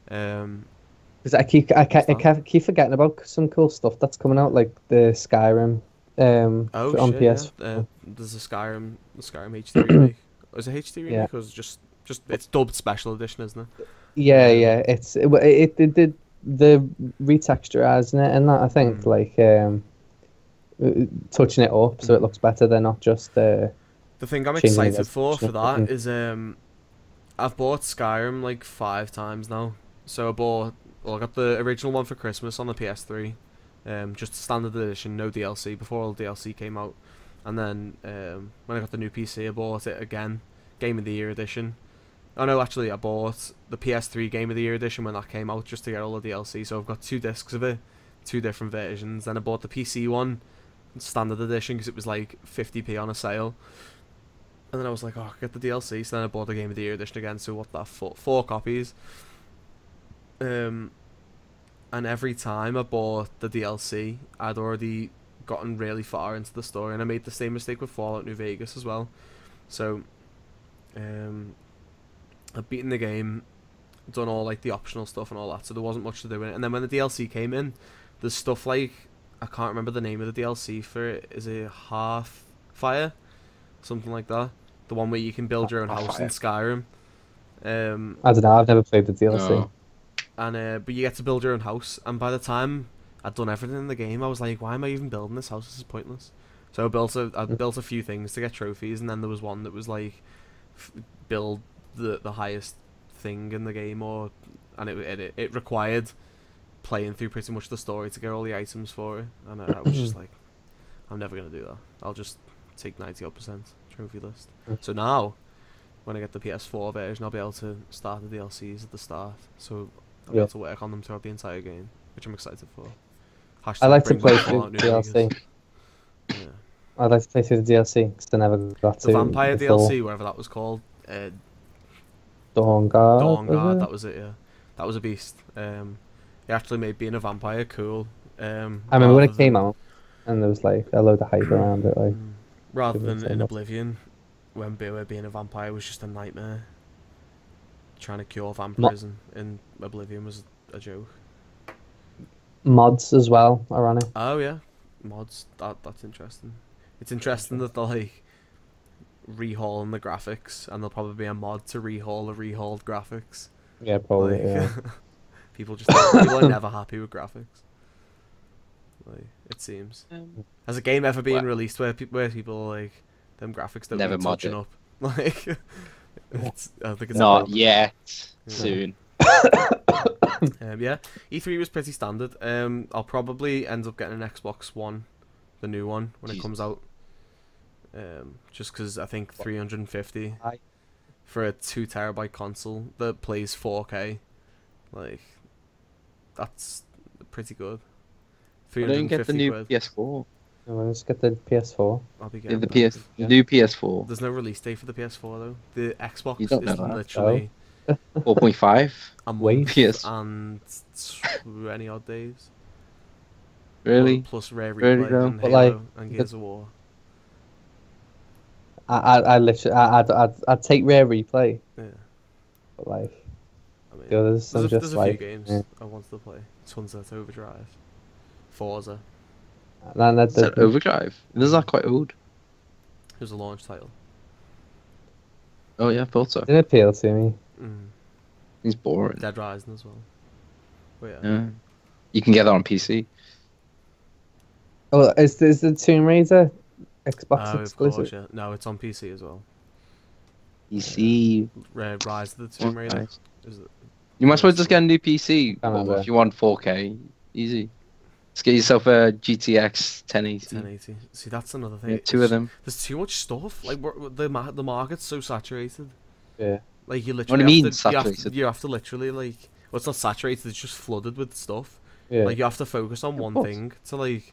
Because I keep forgetting about some cool stuff that's coming out, like the Skyrim. On PS4. Yeah. There's a Skyrim, the Skyrim H3 remake. Is it H3 remake? Because it's dubbed special edition, isn't it? Yeah, it's it did. the retexturizing it and that, I think, like touching it up so it looks better. They're not just the thing I'm excited for that is I've bought Skyrim like 5 times now. So I bought, well, I got the original one for Christmas on the PS3, just standard edition, no DLC, before all the DLC came out. And then when I got the new PC, I bought it again, Game of the Year edition. Oh no, actually I bought the PS3 Game of the Year edition when that came out just to get all the DLC, so I've got 2 discs of it, 2 different versions. Then I bought the PC one, standard edition, because it was like 50p on a sale. And then I was like, oh, I'll get the DLC, so then I bought the Game of the Year edition again, so what, that 4 copies. And every time I bought the DLC, I'd already gotten really far into the story, and I made the same mistake with Fallout New Vegas as well. So, I'd beaten the game, done all like the optional stuff and all that, so there wasn't much to do in it. And then when the DLC came in, there's stuff like, I can't remember the name of the DLC for it, is it Hearthfire? Something like that. The one where you can build your own house in Skyrim. I don't know, I've never played the DLC. No. And but you get to build your own house, and by the time I'd done everything in the game, I was like, why am I even building this house? This is pointless. So I built a few things to get trophies, and then there was one that was like, build the highest thing in the game, or and it required playing through pretty much the story to get all the items for it. And I was just like, I'm never gonna do that. I'll just take 98% trophy list. So now, when I get the PS4 version, I'll be able to start the DLCs at the start. So I'll be able to work on them throughout the entire game, which I'm excited for. Hashtag I like to play through the DLC. Yeah. I like to play through the DLC because I never got to. The Vampire before. DLC, whatever that was called. Dawnguard. Dawnguard, that was it, yeah. That was a beast. It actually made being a vampire cool. I remember when it came out and there was like a load of hype around it. Like, rather than in Oblivion, when being a vampire was just a nightmare. Trying to cure vampirism in Oblivion was a joke. Mods as well are on it. Oh yeah, mods. That's interesting. It's interesting that they're like rehauling the graphics, and there'll probably be a mod to rehaul the rehauled graphics. Yeah, probably. Like, yeah. people are never happy with graphics. Like, it seems. Has a game ever been released where people are like them graphics don't never touching up? Like. I think it's not yet. Yeah. Soon. Yeah, E3 was pretty standard. I'll probably end up getting an Xbox One, the new one, when it comes out. Just because I think $350 for a 2 terabyte console that plays 4K, like that's pretty good. I don't get the new PS4. No, let's get the PS4. I'll be getting new PS4. There's no release date for the PS4 though. The Xbox is literally 4.5. I'm waiting. And 20 odd days. Really? Plus Rare Replay and Halo and Gears of War. I'd take Rare Replay. Yeah. But like, I mean, the others are just like. There's a few games I wanted to play. Sunset Overdrive, Forza. And that's Overdrive. Those are quite old. It was a launch title. Oh yeah, I thought so. It didn't appeal to me. It's boring. Dead Rising as well. But yeah. You can get that on PC. Oh, is the Tomb Raider Xbox exclusive? Of course, yeah. No, it's on PC as well. PC. Rise of the Tomb Raider. Nice. You might as well just get a new PC if you want 4K. Easy. Let's get yourself a GTX 1080. 1080. See, that's another thing. Yeah, 2 of them. There's too much stuff. Like the market's so saturated. Yeah. Like you literally. What do you mean saturated? You have to literally like. Well, it's not saturated. It's just flooded with stuff. Yeah. Like you have to focus on one thing to like.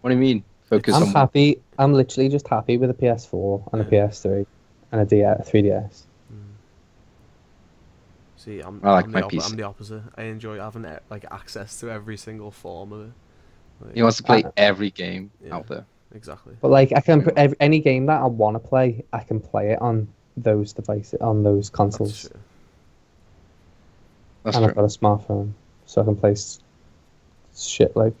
What do you mean? Focus. I'm happy. I'm literally just happy with a PS4 and a PS3 and a 3DS. See, I'm the opposite. I enjoy having like access to every single form of it. Like, he wants to play every game out there. Exactly. But like, I can any game that I want to play, I can play it on those devices, on those consoles. That's true. And I've got a smartphone, so I can play shit like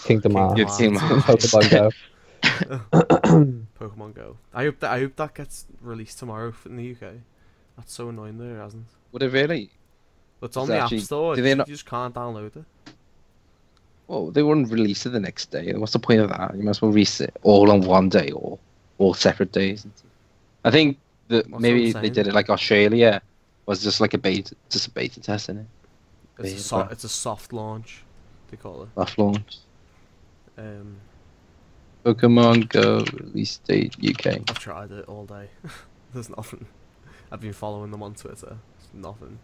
Kingdom Hearts, Pokemon Go. Pokemon Go. I hope that gets released tomorrow in the UK. That's so annoying though, it hasn't. Would it really? It's on the App Store. You just can't download it. Well, they wouldn't release it the next day. What's the point of that? You might as well release it all on one day or all separate days. I think that maybe they did it like Australia was just like a beta, just a beta test, isn't it? It's a soft launch, they call it. Soft launch. Pokemon Go release date UK. I've tried it all day. There's nothing. I've been following them on Twitter. There's nothing.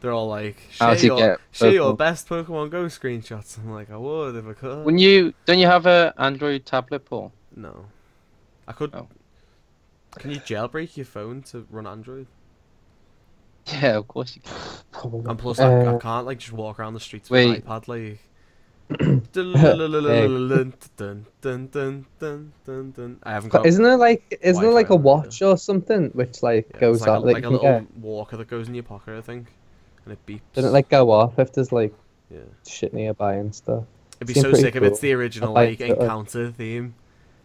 They're all like, share your best Pokemon Go screenshots. I'm like, I would if I could. Don't you have an Android tablet, Paul? No. I could. Oh. Can you jailbreak your phone to run Android? Yeah, of course you can. And plus, I can't just walk around the streets with an iPad, Isn't it like a watch or something which goes out like a little walker that goes in your pocket, I think, and it beeps. Doesn't it go off if there's shit nearby and stuff? It'd be so sick if it's the original encounter theme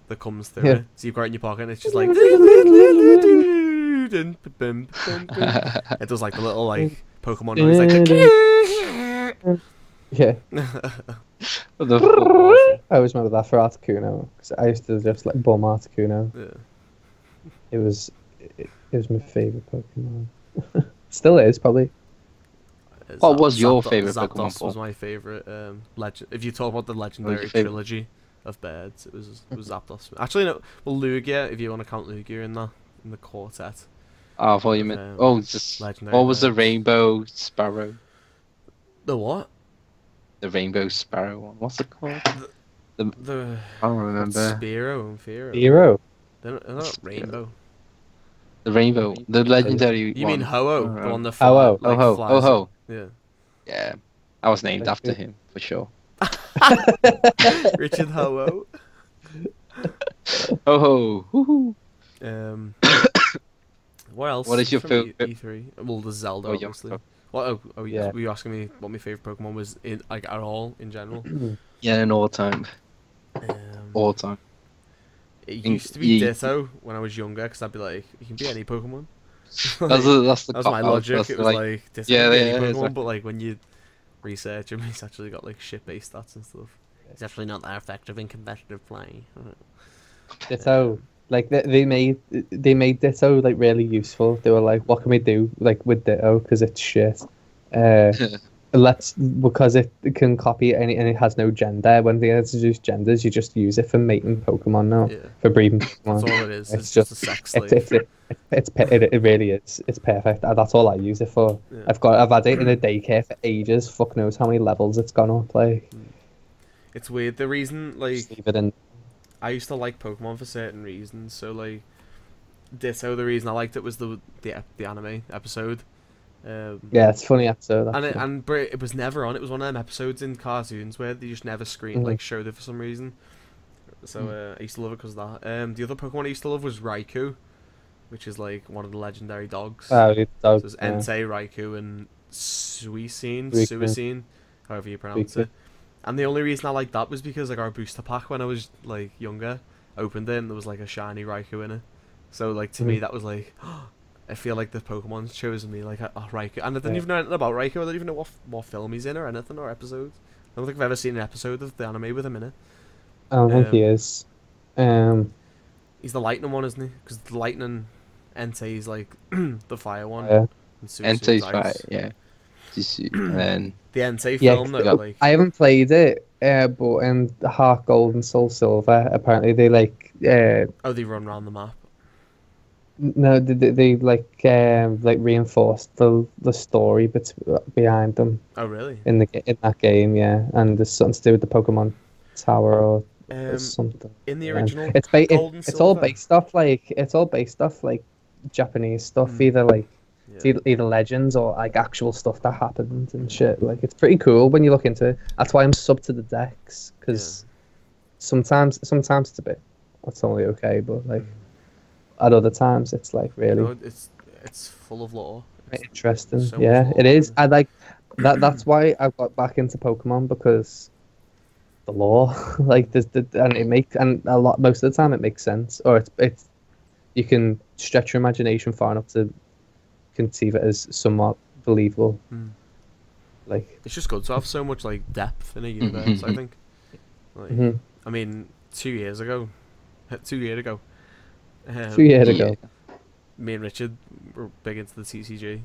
that comes through it. So you've got it in your pocket and it's just like it does the little Pokemon noise yeah. I always remember that for Articuno, because I used to just bomb Articuno. Yeah. It was my favourite Pokemon. Still is, probably. What was your favourite Pokemon? Zapdos was my favourite legend. If you talk about the legendary trilogy of birds, it was Zapdos. Actually, no. Well, Lugia, if you want to count Lugia in the quartet. Oh, I thought you meant. What was the Rainbow Sparrow? The what? The Rainbow Sparrow one. What's it called? I don't remember. Spiro and Fero. Spiro. They're not Rainbow. The Rainbow. The legendary one. You mean Ho-Oh? The one that flies. Ho-Oh. Ho-Oh. Yeah. Yeah. I was named after him, for sure. Richard Ho-Oh. Ho-Oh. Woohoo. What else? What is your favorite? E3? Well, the Zelda, obviously. Oh yeah. Were you asking me what my favorite Pokemon was at all in general? Yeah, in all time. All time. It used to be Ditto when I was younger, because I'd be like, you can be any Pokemon. That was my logic. It was like Ditto can be any Pokemon, but when you research him, he's actually got shit-based stats and stuff. He's actually not that effective in competitive play. Ditto. They made Ditto really useful. They were like, what can we do with Ditto because it's shit? Because it can copy and it has no gender. When they introduce genders, you just use it for mating Pokemon now, for breeding Pokemon. That's all it is. It's just a sex slave. It really is. It's perfect. That's all I use it for. Yeah. I've had it in a daycare for ages. Fuck knows how many levels it's gone up. It's weird. The reason just leave it in. I used to like Pokemon for certain reasons, so Ditto, the reason I liked it was the anime episode. Yeah, it's a funny episode. Actually. But it was never on. It was one of them episodes in cartoons where they just never showed it for some reason. So I used to love it because of that. The other Pokemon I used to love was Raikou, which is one of the legendary dogs. Oh, the dogs. So it's Entei, Raikou, and Suicune, however you pronounce it. And the only reason I liked that was because our booster pack when I was younger, opened it and there was a shiny Raikou in it. So to me that was I feel the Pokemon's chosen me Raikou, and I didn't even know anything about Raikou. I didn't even know what film he's in or anything or episodes. I don't think I've ever seen an episode of the anime with him in it. I don't think he is. He's the lightning one, isn't he? Because the lightning Entei's the fire one. Entei's fire, yeah. The Entei film though, I haven't played it, but in Heart Gold and Soul Silver, apparently they they run around the map. No, they reinforced the story behind them. Oh really? In that game, yeah, and there's something to do with the Pokemon Tower or something. In the original, it's all based off Japanese stuff, either legends or actual stuff that happened and shit. It's pretty cool when you look into it. That's why I'm subbed to the decks, because sometimes it's a bit, it's only okay, but at other times it's really. No, it's full of lore. It's interesting. So yeah, it is. I that. That's why I got back into Pokemon, because the lore, most of the time it makes sense, or it's you can stretch your imagination far enough to conceive it as somewhat believable. Like, it's just good to have so much like depth in a universe. I think. Like, I mean, 2 years ago, 2 years ago. 2 years ago. Me and Richard were big into the TCG.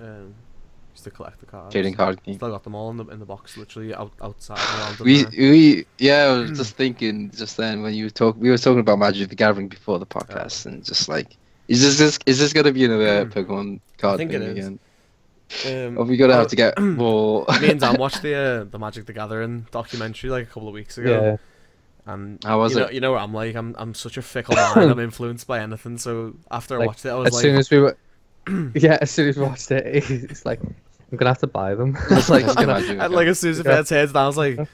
Used to collect the cards. Trading card game. Still got them all in the box, literally outside. Yeah, I was just thinking just then when you we were talking about Magic the Gathering before the podcast, and just like, is this gonna be another Pokemon card game again? Are we gonna have to get more? Me and Dan watched the Magic the Gathering documentary like a couple of weeks ago. Yeah. And how was it? You know what I'm like. I'm such a fickle man. I'm influenced by anything. So after I watched it, I was like, as soon as we watched it, it's like, I'm gonna have to buy them. It's like, as soon as it heads down, I was like, oh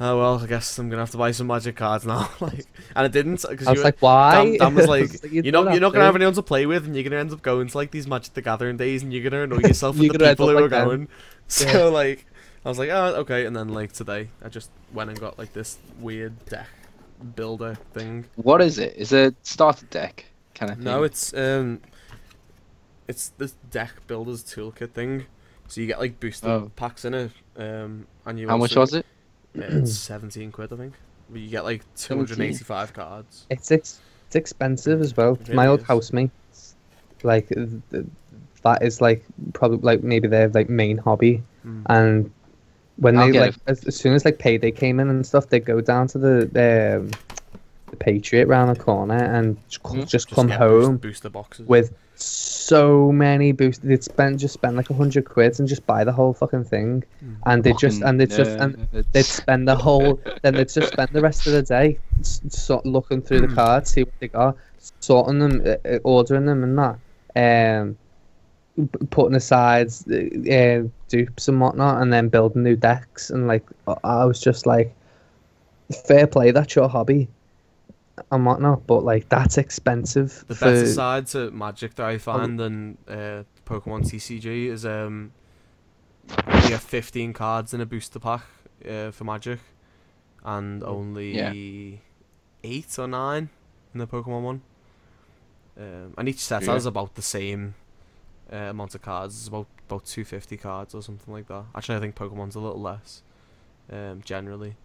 well, I guess I'm gonna have to buy some Magic cards now. Like, and I didn't, because why? Dan was like, you're not gonna have anyone to play with, and you're gonna end up going to like these Magic the Gathering days, and you're gonna annoy yourself with the people who are going. So like, I was like, oh okay, and then like today, I just went and got like this weird deck builder thing. What is it? Is it starter deck kind of thing? No, it's this deck builder's toolkit thing. So you get like booster packs in it. And you. How much was it? It's 17 quid, I think. But you get like 285 cards. It's expensive as well. Really my old housemate, like that is like probably like maybe their like main hobby. And when they like as soon as like payday came in and stuff, they go down to the Patriot round the corner and just come home booster boxes with so many boosters. They'd spend like 100 quid and just buy the whole fucking thing, and they'd spend the rest of the day looking through the cards, see what they got, sorting them, ordering them, and that. Putting aside dupes and whatnot, and then building new decks. And like, I was just like, fair play, that's your hobby and whatnot, but like, that's expensive. The better side to Magic that I find than Pokemon TCG is you have 15 cards in a booster pack for Magic, and only 8 or 9 in the Pokemon one, and each set has about the same amount of cards. It's about 250 cards or something like that. Actually, I think Pokemon's a little less, generally.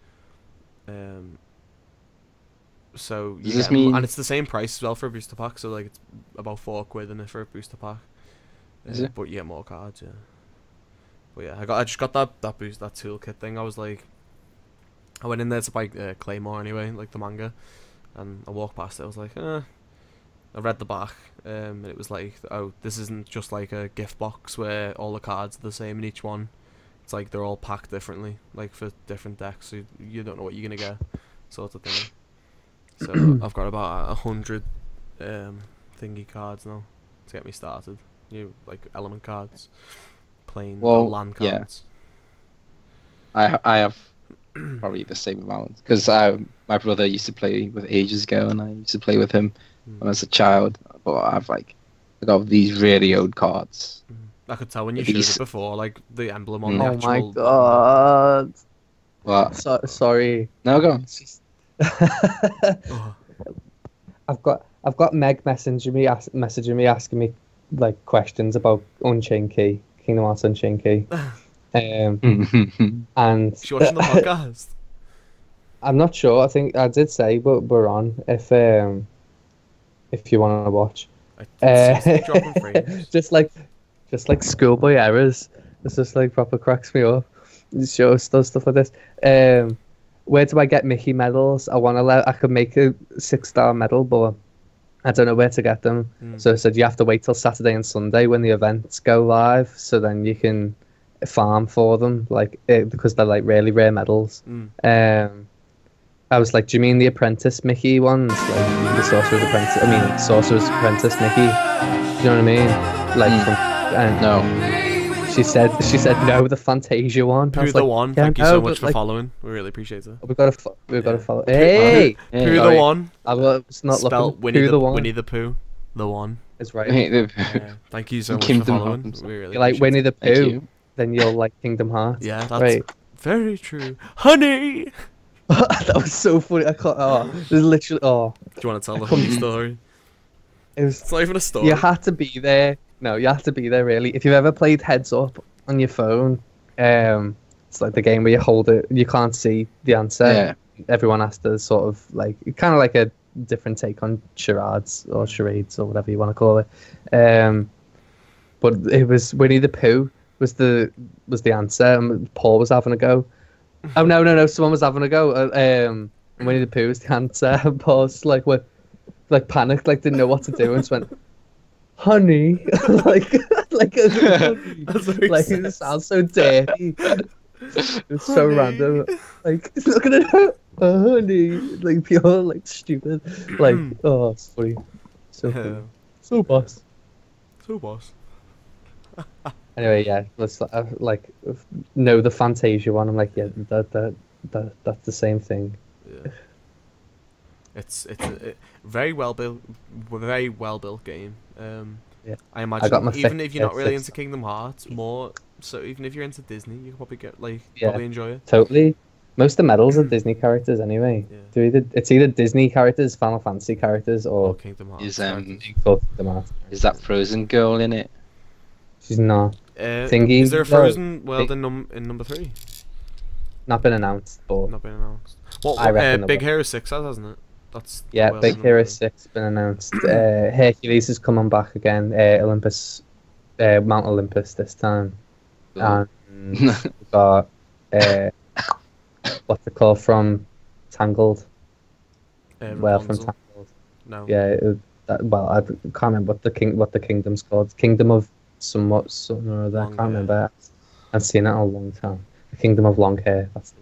So yeah, and it's the same price as well for a booster pack. So like, it's about 4 quid in it for a booster pack. Is it? But yeah, more cards. Yeah. But yeah, I just got that toolkit thing. I was like, I went in there to buy Claymore anyway, like the manga, and I walked past it. I was like, I read the back, and it was like, oh, this isn't just like a gift box where all the cards are the same in each one. It's like they're all packed differently, like for different decks, so you don't know what you're gonna get, sort of thing. So I've got about 100 thingy cards now to get me started. Like element cards, plain land cards. Yeah. I have probably the same amount, because my brother used to play with ages ago, and I used to play with him when I was a child. But I've like, I got these really old cards. I could tell when you showed it before, like the emblem on the actual. Oh my god! What? Sorry. No, go on. I've got Meg messaging me asking me like questions about Unchained Key, Kingdom Hearts Unchained Key. And she watching the podcast. I'm not sure. I think I did say, but we're on if you want to watch. Just like schoolboy errors. It's just like proper cracks me up. It shows stuff like this. Where do I get Mickey medals? I could make a 6-star medal, but I don't know where to get them. So I said you have to wait till Saturday and Sunday when the events go live, so then you can farm for them, like because they're like really rare medals. I was like, do you mean the Apprentice Mickey ones, like the Sorcerer's Apprentice? I mean, Sorcerer's Apprentice Mickey. Do you know what I mean? Like, no. She said no, the Fantasia one. Pooh the one. Thank you so much for following. We really appreciate it. We've got to follow. Hey, Pooh the one. I was not looking. Winnie the Pooh, the one. That's right. Thank you so much for following. We really like Winnie the Pooh. Then you'll like Kingdom Hearts. Yeah, that's right. Very true. Honey. That was so funny. I can't. There's literally. Do you want to tell the funny story? It's not even a story. You had to be there. No, you have to be there, really. If you've ever played Heads Up on your phone, It's like the game where you hold it, you can't see the answer. Yeah. Everyone has to sort of like, kind of like a different take on charades or whatever you want to call it. But it was Winnie the Pooh was the answer, and Paul was having a go. Oh no, someone was having a go. Winnie the Pooh was the answer, and Paul's like, what? Like panicked, like didn't know what to do, and just went, "Honey," it sounds so dirty. It's so random. Like look at it, honey. Like pure, like stupid. Like oh, it's funny. So funny. So boss. So boss. Anyway, yeah, let's like no the Fantasia one. I'm like, yeah, that's the same thing. Yeah. It's a very well built game. Yeah. I imagine even if you're not really into Kingdom Hearts, more so even if you're into Disney, you can probably get probably enjoy it. Totally. Most of the medals are Disney characters anyway. Yeah. It's either Disney characters, Final Fantasy characters, or Kingdom Hearts. Is that Frozen girl in it? She's not. Thingy. Is there a Frozen world in number 3? Not been announced. What Big Hero 6 has, hasn't it? Big Hero 6 has been announced. Hercules is coming back again. Olympus, Mount Olympus this time. And we've got what's it called from Tangled? From Tangled. No. Yeah. I can't remember what the kingdom's called. Kingdom of something or other. I can't remember. I've seen it in a long time. The Kingdom of Long Hair. That's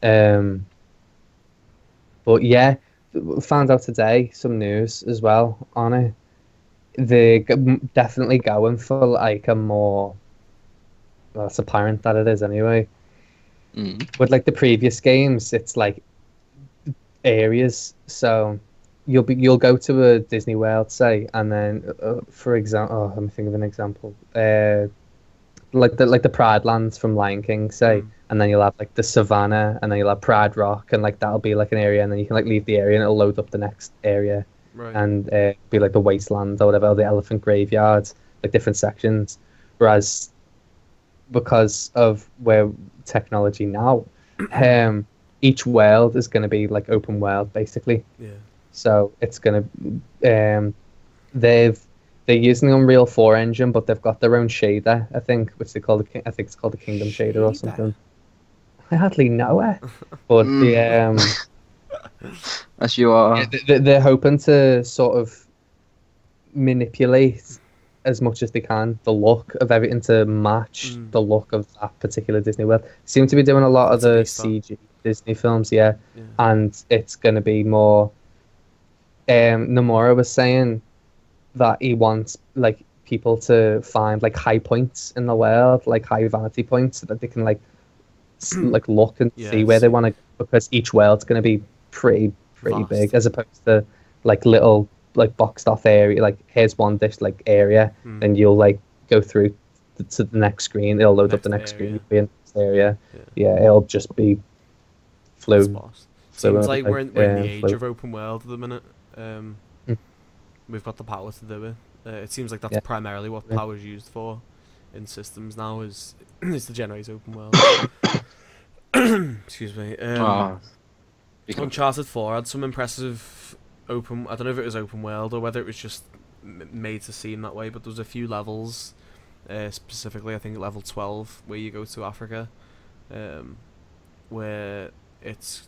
the one. But yeah, found out today some news as well on it. They're definitely going for like a more. Well, it's apparent that it is anyway. With like the previous games, it's like areas. So you'll go to a Disney World, say, and then for example, let me think of an example. Like the Pride Lands from Lion King, say, and then you'll have like the Savannah, and then you'll have Pride Rock, and like that'll be like an area, and then you can like leave the area, and it'll load up the next area, right. And be like the Wasteland or whatever, or the Elephant Graveyards, like different sections. Whereas because of where technology now, each world is going to be like open world basically. Yeah. So it's going to They're using the Unreal 4 engine, but they've got their own shader, I think, which they call the Kingdom Shader or something. I hardly know it, but as you are, they're hoping to sort of manipulate as much as they can the look of everything to match the look of that particular Disney world. Seem to be doing a lot of the CG Disney films, yeah, and it's going to be more. Nomura was saying that he wants like people to find like high points in the world, like high vanity points, so that they can like like look and see where they want to go, because each world's going to be pretty big, as opposed to like little like boxed off area, like here's one dish like area, then you'll like go through to the next screen, it'll load up the next area. Screen, be in this area, yeah, it'll just be flow. Seems like we're in the age of open world at the minute. We've got the power to do it. It seems like that's primarily what power is used for in systems now, is to generate open world. Excuse me. Uncharted 4 had some impressive open. I don't know if it was open world or whether it was just made to seem that way, but there was a few levels, specifically I think level 12, where you go to Africa, where it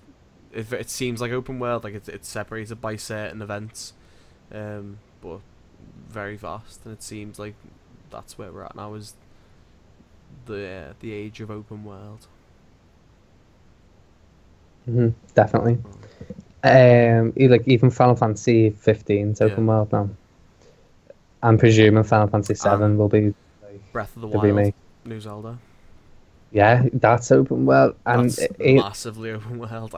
seems like open world, like it's separated by certain events. But very vast, and it seems like that's where we're at now, is the age of open world. Definitely. Like even Final Fantasy XV is open world now. I'm presuming Final Fantasy VII will be like Breath of the Wild, remake. New Zelda. Yeah, that's open world, and that's massively open world.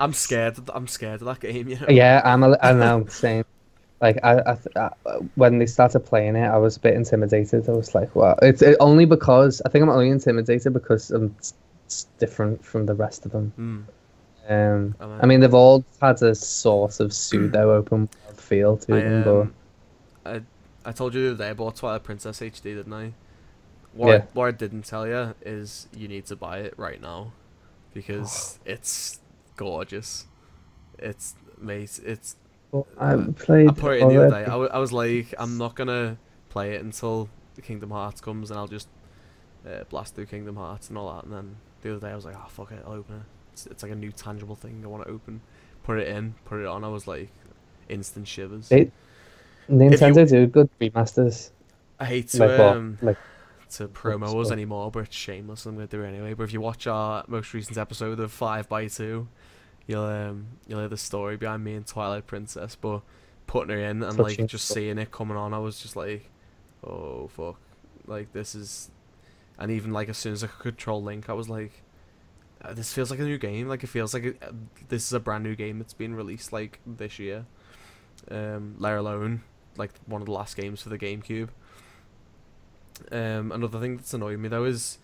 I'm scared. I'm scared of that game. You know? Yeah, I'm saying. Like I when they started playing it, I was a bit intimidated. I was like, "Wow!" It's only because I think I'm only intimidated because it's different from the rest of them. I mean, they've all had a sort of pseudo open feel to them. But I told you the other day I bought Twilight Princess HD, didn't I? Lord didn't tell you is you need to buy it right now, because it's gorgeous. It's mate. It's. Well, I put it in the other day. I was like, I'm not gonna play it until the Kingdom Hearts comes, and I'll just blast through Kingdom Hearts and all that. And then the other day I was like, oh fuck it, I'll open it. It's like a new tangible thing I want to open. Put it in, put it on. I was like, instant shivers. Nintendo do good remasters. I hate to promo us anymore, but it's shameless. I'm gonna do it anyway. But if you watch our most recent episode of 5x2, you'll hear the story behind me and Twilight Princess. But putting her in and like just seeing it coming on, I was just like, oh fuck, like this is. And even like as soon as I could control Link, I was like, this feels like a new game. Like it feels like this is a brand new game that's been released like this year. Let alone like one of the last games for the GameCube. Another thing that's annoying me though is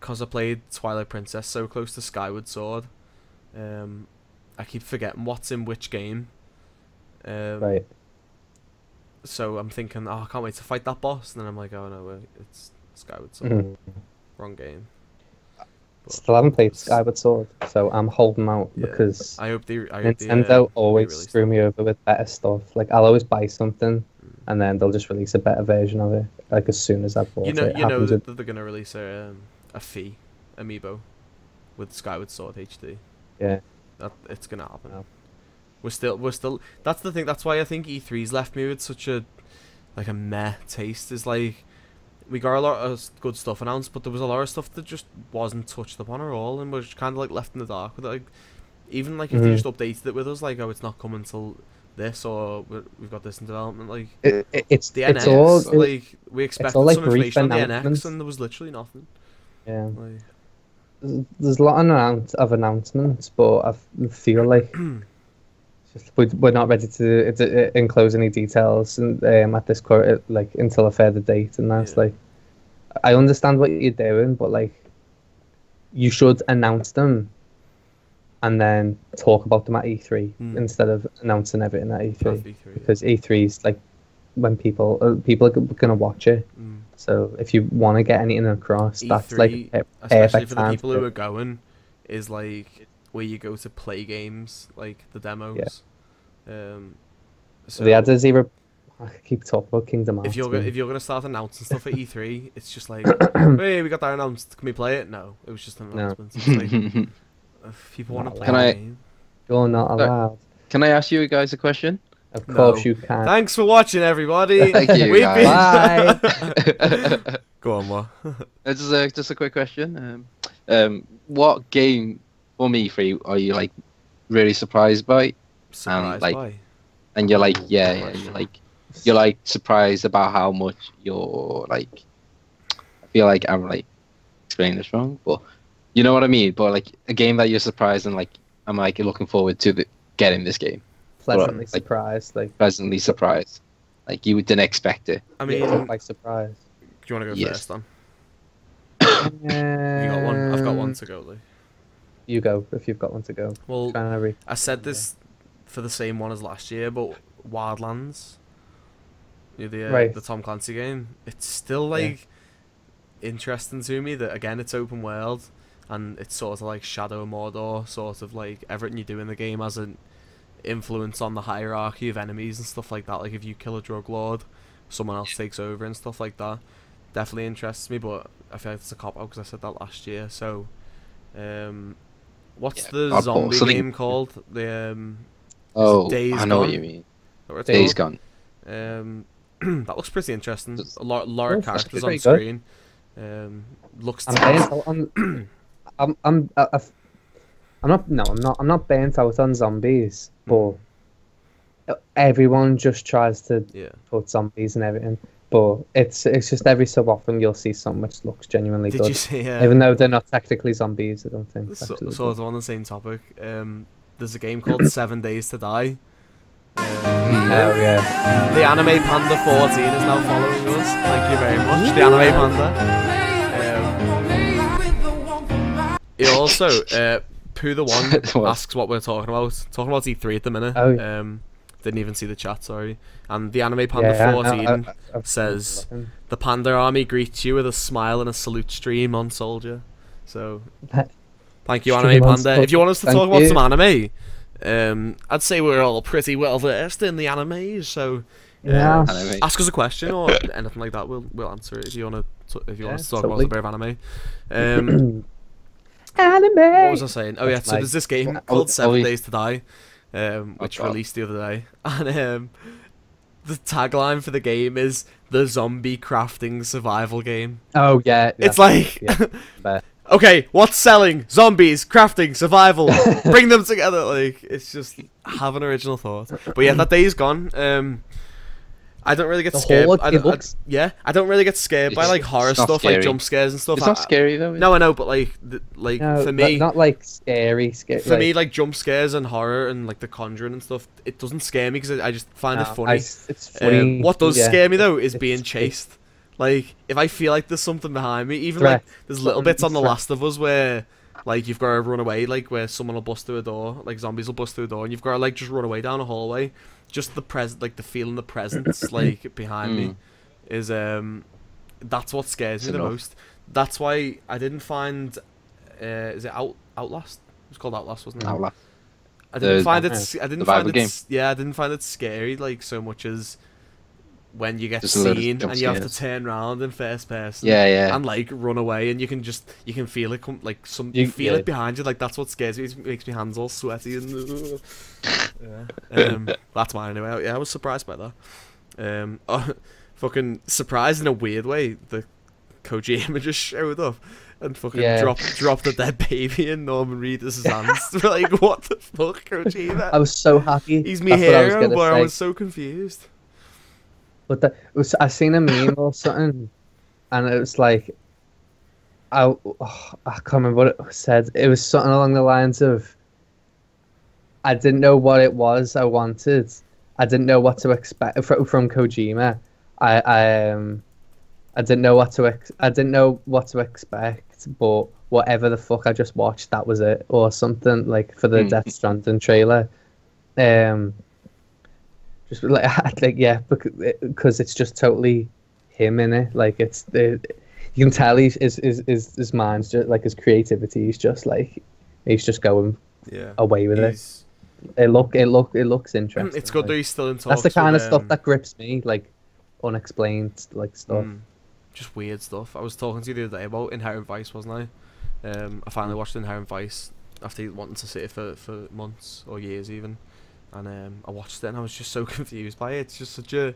because I played Twilight Princess so close to Skyward Sword, I keep forgetting what's in which game. Right. So I'm thinking, oh, I can't wait to fight that boss, and then I'm like, oh no, it's Skyward Sword, wrong game. But still haven't played Skyward Sword, so I'm holding out because Nintendo always screw me over with better stuff. Like I'll always buy something, and then they'll just release a better version of it. Like as soon as I bought it, you know that they're gonna release a Fii amiibo with Skyward Sword HD. Yeah, that it's gonna happen. Yeah. We're still. That's the thing. That's why I think E3's left me with such a meh taste. Is like. We got a lot of good stuff announced, but there was a lot of stuff that just wasn't touched upon at all, and was kind of like left in the dark with it. Like, even like if they just updated it with us, like, oh, it's not coming till this, or we've got this in development. Like, it's the NX. It's all, like we expected all, like, some information on the NX, and there was literally nothing. Yeah. Like, there's a lot of announcements, but I feel like just, we're not ready to enclose any details and, at this court, like until a further date, and that's like, I understand what you're doing, but like, you should announce them, and then talk about them at E3 instead of announcing everything at E3, because E3 is like when people are gonna watch it. So if you want to get anything across, E3, that's like especially for the people who are going, is like. Where you go to play games, like the demos. Yeah. So they had a zero. I keep talking about Kingdom Hearts. If you're gonna start announcing stuff at E3, it's just like, hey, we got that announced. Can we play it? No, it was just an announcement. No. It's like, if people want to play the game, you're not allowed. Can I ask you guys a question? Of course you can. Thanks for watching, everybody. Thank you. Bye. Go on, what? Just a quick question. What game? For me, are you like really surprised by? Surprised by? And you're like, you're like surprised about how much you're like. I feel like I'm like explaining this wrong, but you know what I mean. But like a game that you're surprised and like I'm like looking forward to getting this game. Pleasantly surprised, like pleasantly surprised, like you didn't expect it. I mean, like surprise. Do you want to go first, then? You got one. I've got one to go, Lee. You go if you've got one to go. Well, I said this for the same one as last year, but Wildlands, the Tom Clancy game, it's still like interesting to me that again it's open world and it's sort of like Shadow of Mordor, sort of like everything you do in the game has an influence on the hierarchy of enemies and stuff like that. Like if you kill a drug lord, someone else takes over and stuff like that. Definitely interests me, but I feel like it's a cop out because I said that last year. So. What's the zombie game called? The Days Gone. I know what you mean. Days Gone. That looks pretty interesting. A lot of characters on screen. Looks. I'm not burnt out on zombies, but everyone just tries to put zombies and everything. But it's just every so often you'll see something which looks genuinely good. Did you see, even though they're not technically zombies, I don't think. Sort of on the same topic. There's a game called 7 Days to Die. The Anime Panda 14 is now following us. Thank you very much, the Anime Panda. It also, Pooh the One asks what we're talking about. Talking about E3 at the minute. Didn't even see the chat, sorry. And the Anime Panda 14 says, the Panda Army greets you with a smile and a salute stream on Soldier. So, thank you, Anime Panda. If you want us to talk about some anime, I'd say we're all pretty well versed in the animes, so... Yeah. Ask us a question or anything like that. We'll answer it if you want to. If you want us to talk about a bit of anime. Anime. What was I saying? Oh yeah. So there's this game called 7 Days to Die, which released the other day, and the tagline for the game is the zombie crafting survival game. Oh yeah. It's like. Yeah. Okay, what's selling? Zombies, crafting, survival. Bring them together. Like, it's just have an original thought. But yeah, that day is gone. I don't really get scared. I don't really get scared by like horror stuff, like jump scares and stuff. It's not scary though. No, I know, but like for me, not like scary. For me, like jump scares and horror and like The Conjuring and stuff, it doesn't scare me because I just find it funny. It's funny. What does scare me though is being chased. Like if I feel like there's something behind me, even like there's little bits on The Last of Us where like you've got to run away, like where someone will bust through a door, like zombies will bust through a door, and you've got to like just run away down a hallway. Just the feeling the presence like behind me is that's what scares me the most. That's why I didn't find is it Outlast? It was called Outlast, wasn't it? Outlast. I didn't find it. I didn't find it. Yeah, I didn't find it scary like so much as when you get seen and you have to turn around in first person. Yeah, yeah. And like run away, and you can feel it come like you feel it behind you. Like that's what scares me. It makes my hands all sweaty and. Yeah. That's mine anyway. Yeah, I was surprised by that. Fucking surprised in a weird way. The Kojima just showed up and fucking dropped a dead baby in Norman Reedus' hands. Like, what the fuck, Kojima? I was so happy. He's my hero, but I was so confused. But I seen a meme or something, and it was like, I can't remember what it said. It was something along the lines of, I didn't know what it was I wanted. I didn't know what to expect from Kojima. I didn't know what to expect. But whatever the fuck I just watched, that was it, or something like for the Death Stranding trailer. Just like yeah, because it's just totally him innit. Like it's the you can tell his mind's just like his creativity. He's just like going. Yeah, away with it. It looks interesting. It's good that he's still in touch. That's the kind of stuff that grips me, like unexplained, like stuff. Just weird stuff. I was talking to you the other day about Inherent Vice, wasn't I? I finally watched Inherent Vice after wanting to see it for months or years even, and I watched it and I was just so confused by it. It's just such a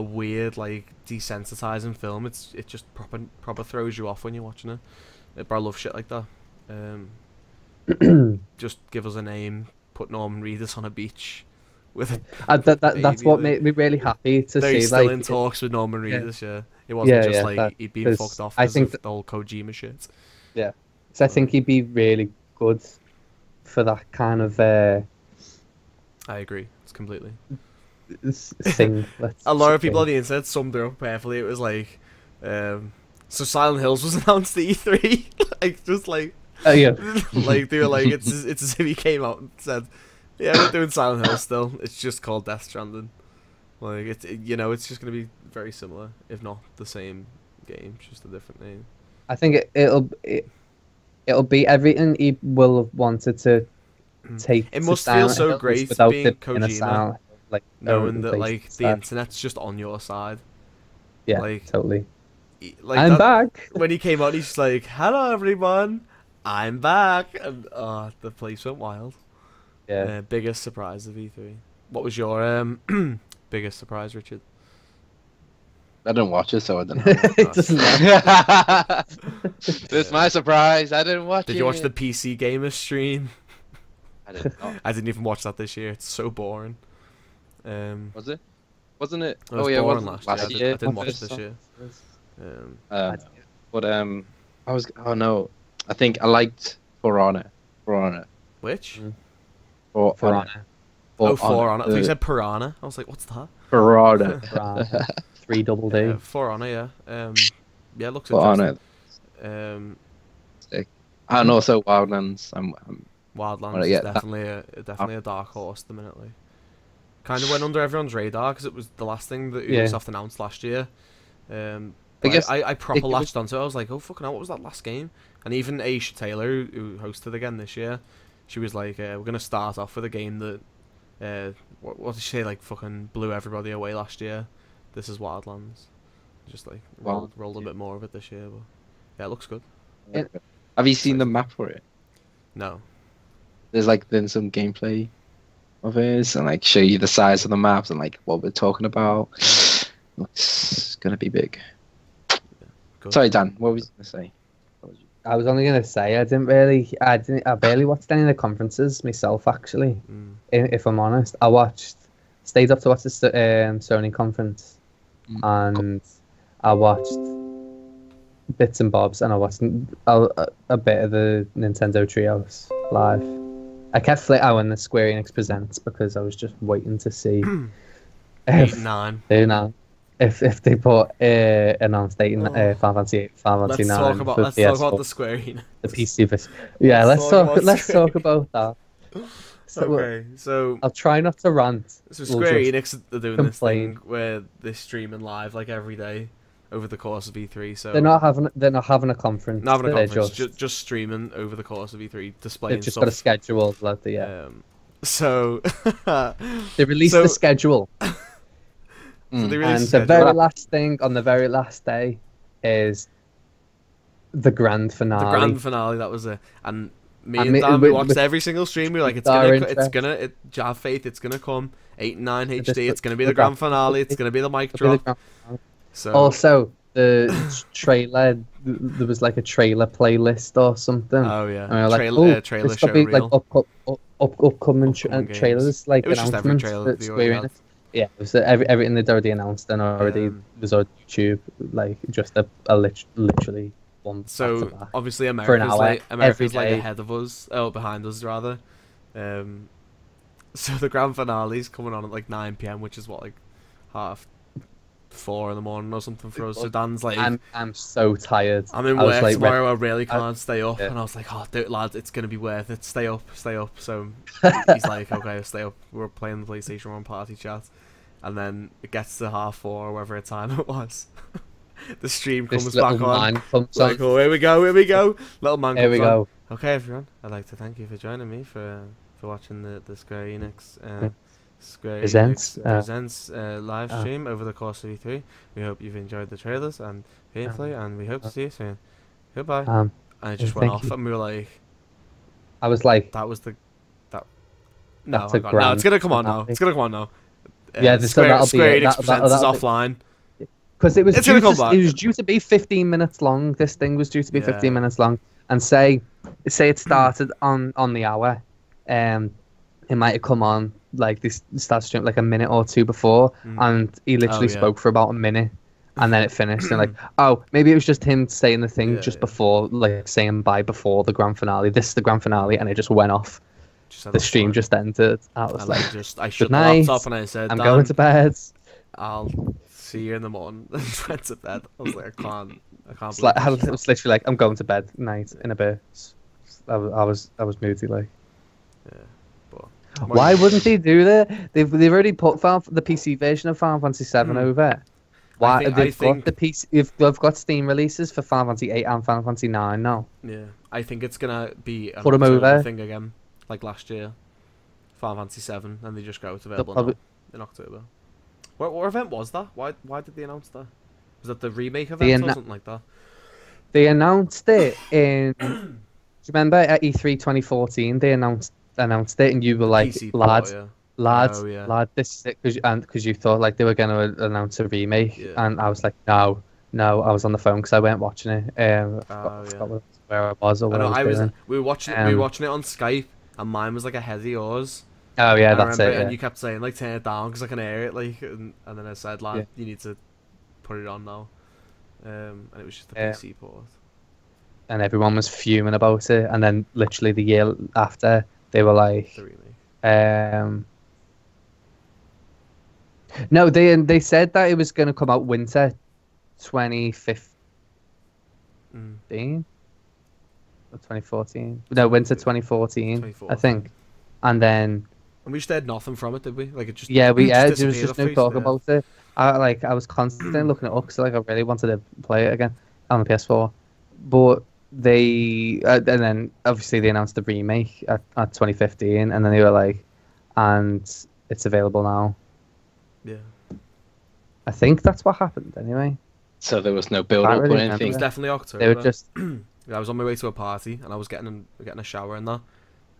weird, like desensitizing film. It just proper throws you off when you're watching it. But I love shit like that. Just give us a name. Put Norman Reedus on a beach with a that's what made me really happy to see. He's still in talks with Norman Reedus. Yeah, it wasn't just like he'd been fucked off. I think the old Kojima shit. Yeah, so I think he'd be really good for that kind of. I agree. It's completely. Thing. A lot of people on the internet summed it up perfectly. It was like, so Silent Hills was announced at E3, like just like. Oh yeah, like they were like it's as if he came out and said, "Yeah, we're doing Silent Hill still. It's just called Death Stranding." Like it's just gonna be very similar, if not the same game, just a different name. I think it'll be everything he will have wanted to take. It must feel so great being Kojima, like knowing that like the internet's just on your side. Yeah, like, totally. Like I'm back. When he came out, he's just like, "Hello, everyone. I'm back!" And the place went wild. Yeah. Biggest surprise of E3. What was your biggest surprise, Richard? I don't watch it, so I don't know. It doesn't matter. It's my surprise. I didn't watch it. Did you watch the PC Gamer stream? I didn't. I didn't even watch that this year. It's so boring. Was it? Wasn't it? It was boring last year. I didn't watch it this year. I was. Oh no. I think I liked For Honor. For Honor. Which? For Honor. For Honor. I think you said Piranha. I was like, what's that? For Honor. 3 double D. For Honor, yeah. Yeah, it looks interesting. For Honor. Sick. And also Wildlands. Wildlands is definitely a dark horse at the minute. Like. kind of went under everyone's radar because it was the last thing that Ubisoft announced last year. I proper latched onto it. I was like, oh fucking hell, what was that last game? And even Aisha Taylor, who hosted again this year, she was like, we're going to start off with a game that, what did she say, like fucking blew everybody away last year. This is Wildlands. Just like, rolled a bit more of it this year. But yeah, it looks good. Yeah. Have you seen the map for it? No. There's like been some gameplay of it and like show you the size of the maps and like what we're talking about. It's gonna be big. Yeah, good. Sorry, Dan. What was you gonna say? I was only gonna say I barely watched any of the conferences myself. Actually, if I'm honest, stayed up to watch the Sony conference, and I watched bits and bobs, and I watched a bit of the Nintendo Treehouse live. I kept when the Square Enix Presents because I was just waiting to see. 8 and 9. If they put announced 8 and Final Fantasy 9. Let's talk about the Square Enix. The PC version. Yeah, let's talk about that. So, okay, so I'll try not to rant. So Square Enix are doing this thing where they're streaming live like every day over the course of E3. So they're not having a conference. Not having a conference. Just streaming over the course of E3, displaying. They've just got a schedule, so they released the schedule. So the very last thing on the very last day is the grand finale. The grand finale, that was it. And me and Dan, we watched every single stream. We were like, it's gonna come. 8 and 9 HD. It's gonna be the grand finale. It's gonna be the mic drop. So also the trailer. There was like a trailer playlist or something. Oh yeah, and trailer show reel. Like upcoming trailers. Like it was just every trailer that's wearing. Yeah, so everything they'd already announced and already was on YouTube, like just literally one. So back obviously America's like ahead of us, or behind us rather. So the grand finale's coming on at like 9 PM, which is what, like 4:30 in the morning or something for us. So Dan's like, I'm so tired. I'm in work tomorrow. I really can't stay up. Yeah. And I was like, oh, dude, lads, it's gonna be worth it. Stay up. So he's like, okay, I'll stay up. We're playing the PlayStation 1 party chat. And then it gets to 4:30 or whatever time it was. The stream comes back on. Like, oh, here we go. Little man. Here we go. Okay, everyone. I'd like to thank you for joining me for watching the Square Enix Presents live stream over the course of E3. We hope you've enjoyed the trailers and gameplay, and we hope to see you soon. Goodbye. And it just went off, and we were like, I was like, that was the that. No, no, it's gonna come on now. It's gonna come on now. Yeah, Square Enix Presents is offline. Because it was due to be 15 minutes long. This thing was due to be 15 minutes long, and say it started on the hour, it might have come on like this started like a minute or two before, and he literally spoke for about a minute, and then it finished. And like, oh, maybe it was just him saying the thing before, like saying bye before the grand finale. This is the grand finale, and it just went off. The stream just ended. I was like, I shut the laptop and I said, I'm going to bed. I'll see you in the morning. Went to bed. I was like, I can't. Like, it was literally like, I'm going to bed. Night in a bit. I was moody like. Yeah. Why wouldn't they do that? They've already put the PC version of Final Fantasy VII over. Why they've got the PC? They've got Steam releases for Final Fantasy VIII and Final Fantasy IX now. Yeah, I think it's gonna be put them over thing again, like last year, Final Fantasy VII, and they just go to available in October. What event was that? Why did they announce that? Was that the remake event or something like that? They announced it in. Do you remember at E3 2014? They announced it, and you were like, lad, this is it, because you thought like they were going to announce a remake, and I was like, no, I was on the phone because I weren't watching it. I forgot where I was or what I was doing. We were watching it on Skype, and mine was like ahead of yours. Oh yeah, that's it. Yeah. And you kept saying like, turn it down because I can hear it, like, and then I said, lad, you need to put it on now, and it was just the PC port, and everyone was fuming about it, and then literally the year after. They were like, no, they said that it was going to come out winter 2015 or 2014. No, winter 2014, I think. And then And we just had nothing from it, did we? Like, it just yeah, there was just no talk about it. I was constantly looking it up, because I really wanted to play it again on the PS4. But they and then obviously they announced the remake at 2015, and then they were like, and it's available now. Yeah. I think that's what happened anyway. So there was no build-up or anything. It was definitely October. They were just. I was on my way to a party, and I was getting a shower and that,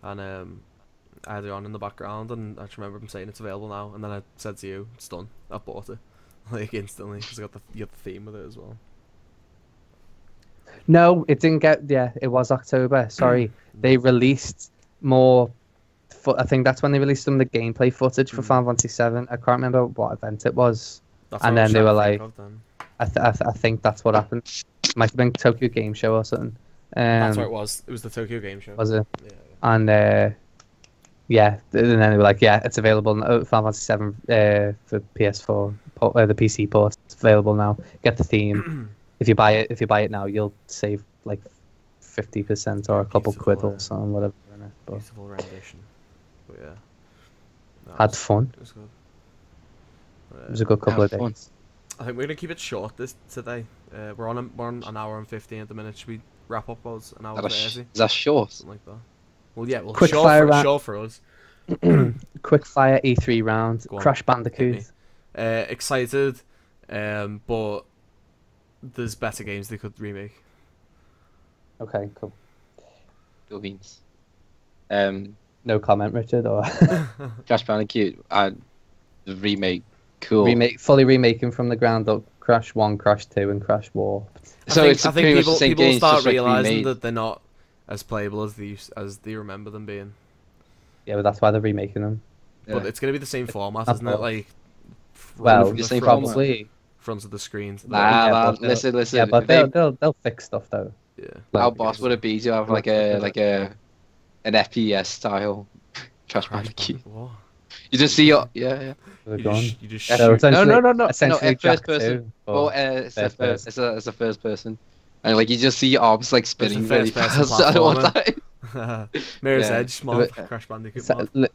and I had it on in the background, and I just remember him saying it's available now, and then I said to you, it's done. I bought it like instantly because I got the theme with it as well. No, it didn't get. Yeah, it was October. Sorry, they released more. I think that's when they released some of the gameplay footage for Final Fantasy VII. I can't remember what event it was, and then they were like, I think that's what happened. It might have been Tokyo Game Show or something. That's what it was. It was the Tokyo Game Show. Was it? Yeah. And and then they were like, yeah, it's available. Final Fantasy VII for PS4, the PC port. It's available now. Get the theme. If you buy it now, you'll save like 50% or a couple quid or something, whatever. But beautiful rendition. But yeah, had fun. It was good. It was a good couple of days. Fun. I think we're gonna keep it short today. We're on an hour and 15 at the minute. Should we wrap up? Was an hour? Is that short? Something like that. Well, yeah. Well, short for us. Quick fire E3 round. Crash Bandicoot. Excited, but there's better games they could remake. Okay, cool. Your beans. No comment, Richard. Or Crash Bandicoot. The remake. Cool. Fully remaking from the ground up. Crash 1, Crash 2, and Crash War. I think people start realizing that they're not as playable as they remember them being. Yeah, but that's why they're remaking them. But it's going to be the same format, isn't it? Like, well, probably fronts of the screens. Listen. Yeah, but they'll fix stuff though. Yeah. How boss would it be to have like an FPS style Crash Bandicoot? You just see your You just shoot. No. Essentially, first person. Or it's a first person, and like you just see your arms like spinning really fast. I don't want that. Mirror's Edge, mod, Crash Bandicoot mod.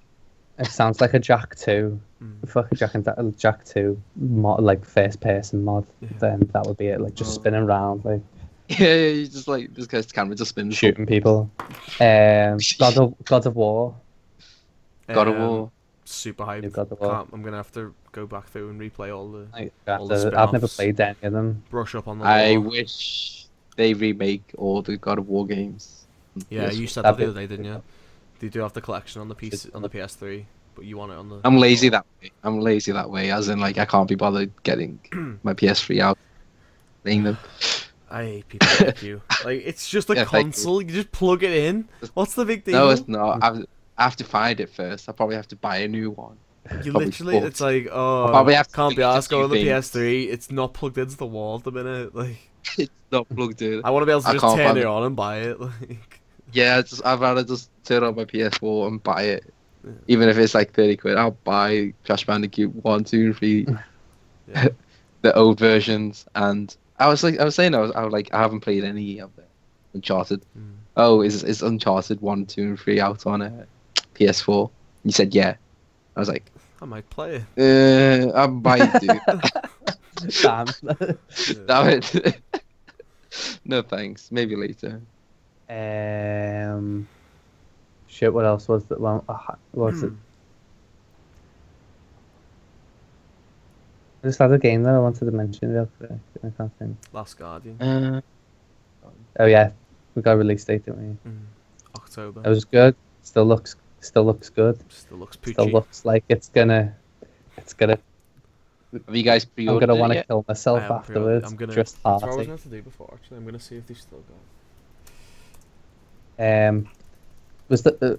It sounds like a Jack 2, fucking Jack 2 mod, like first person mod. Yeah. Then that would be it, like just spinning around, like. Yeah, you just like this guy's camera just spins, shooting people. God of War. God of War. Super hype. I'm gonna have to go back through and replay all the I've never played any of them. Brush up on the lore. I wish they remake all the God of War games. Yeah, you said that the other day, didn't you? They do have the collection on the PS3, but you want it on the. I'm lazy that way. As in, like, I can't be bothered getting my PS3 out, playing them. I hate people like you. Like, it's just a console. You just plug it in. What's the big deal? No, it's not. I have to find it first. I probably have to buy a new one. You literally, it's like, oh, I can't be asked on the PS3. It's not plugged into the wall at the minute. Like, it's not plugged in. I want to be able to just turn it on and buy it. Like, yeah, I'd rather just turn on my PS4 and buy it. Yeah. Even if it's like 30 quid, I'll buy Crash Bandicoot 1, 2, 3, the old versions. And I was saying, I haven't played any of the Uncharted. Mm. Oh, is Uncharted 1, 2, and 3 out on it? PS4. You said yeah. I was like, I might play it. I might do. Damn. Damn it. No thanks. Maybe later. Shit. What else was that one? What was it? I just had a game that I wanted to mention. I can't think. Last Guardian. Oh yeah, we got a release date, didn't we? October. It was good. Still looks good. Still looks like it's gonna. Have you guys pre-ordered? I'm gonna want to kill myself afterwards. I'm gonna. Just that's what I was going to do before. Actually, I'm gonna see if they still got. Was that the?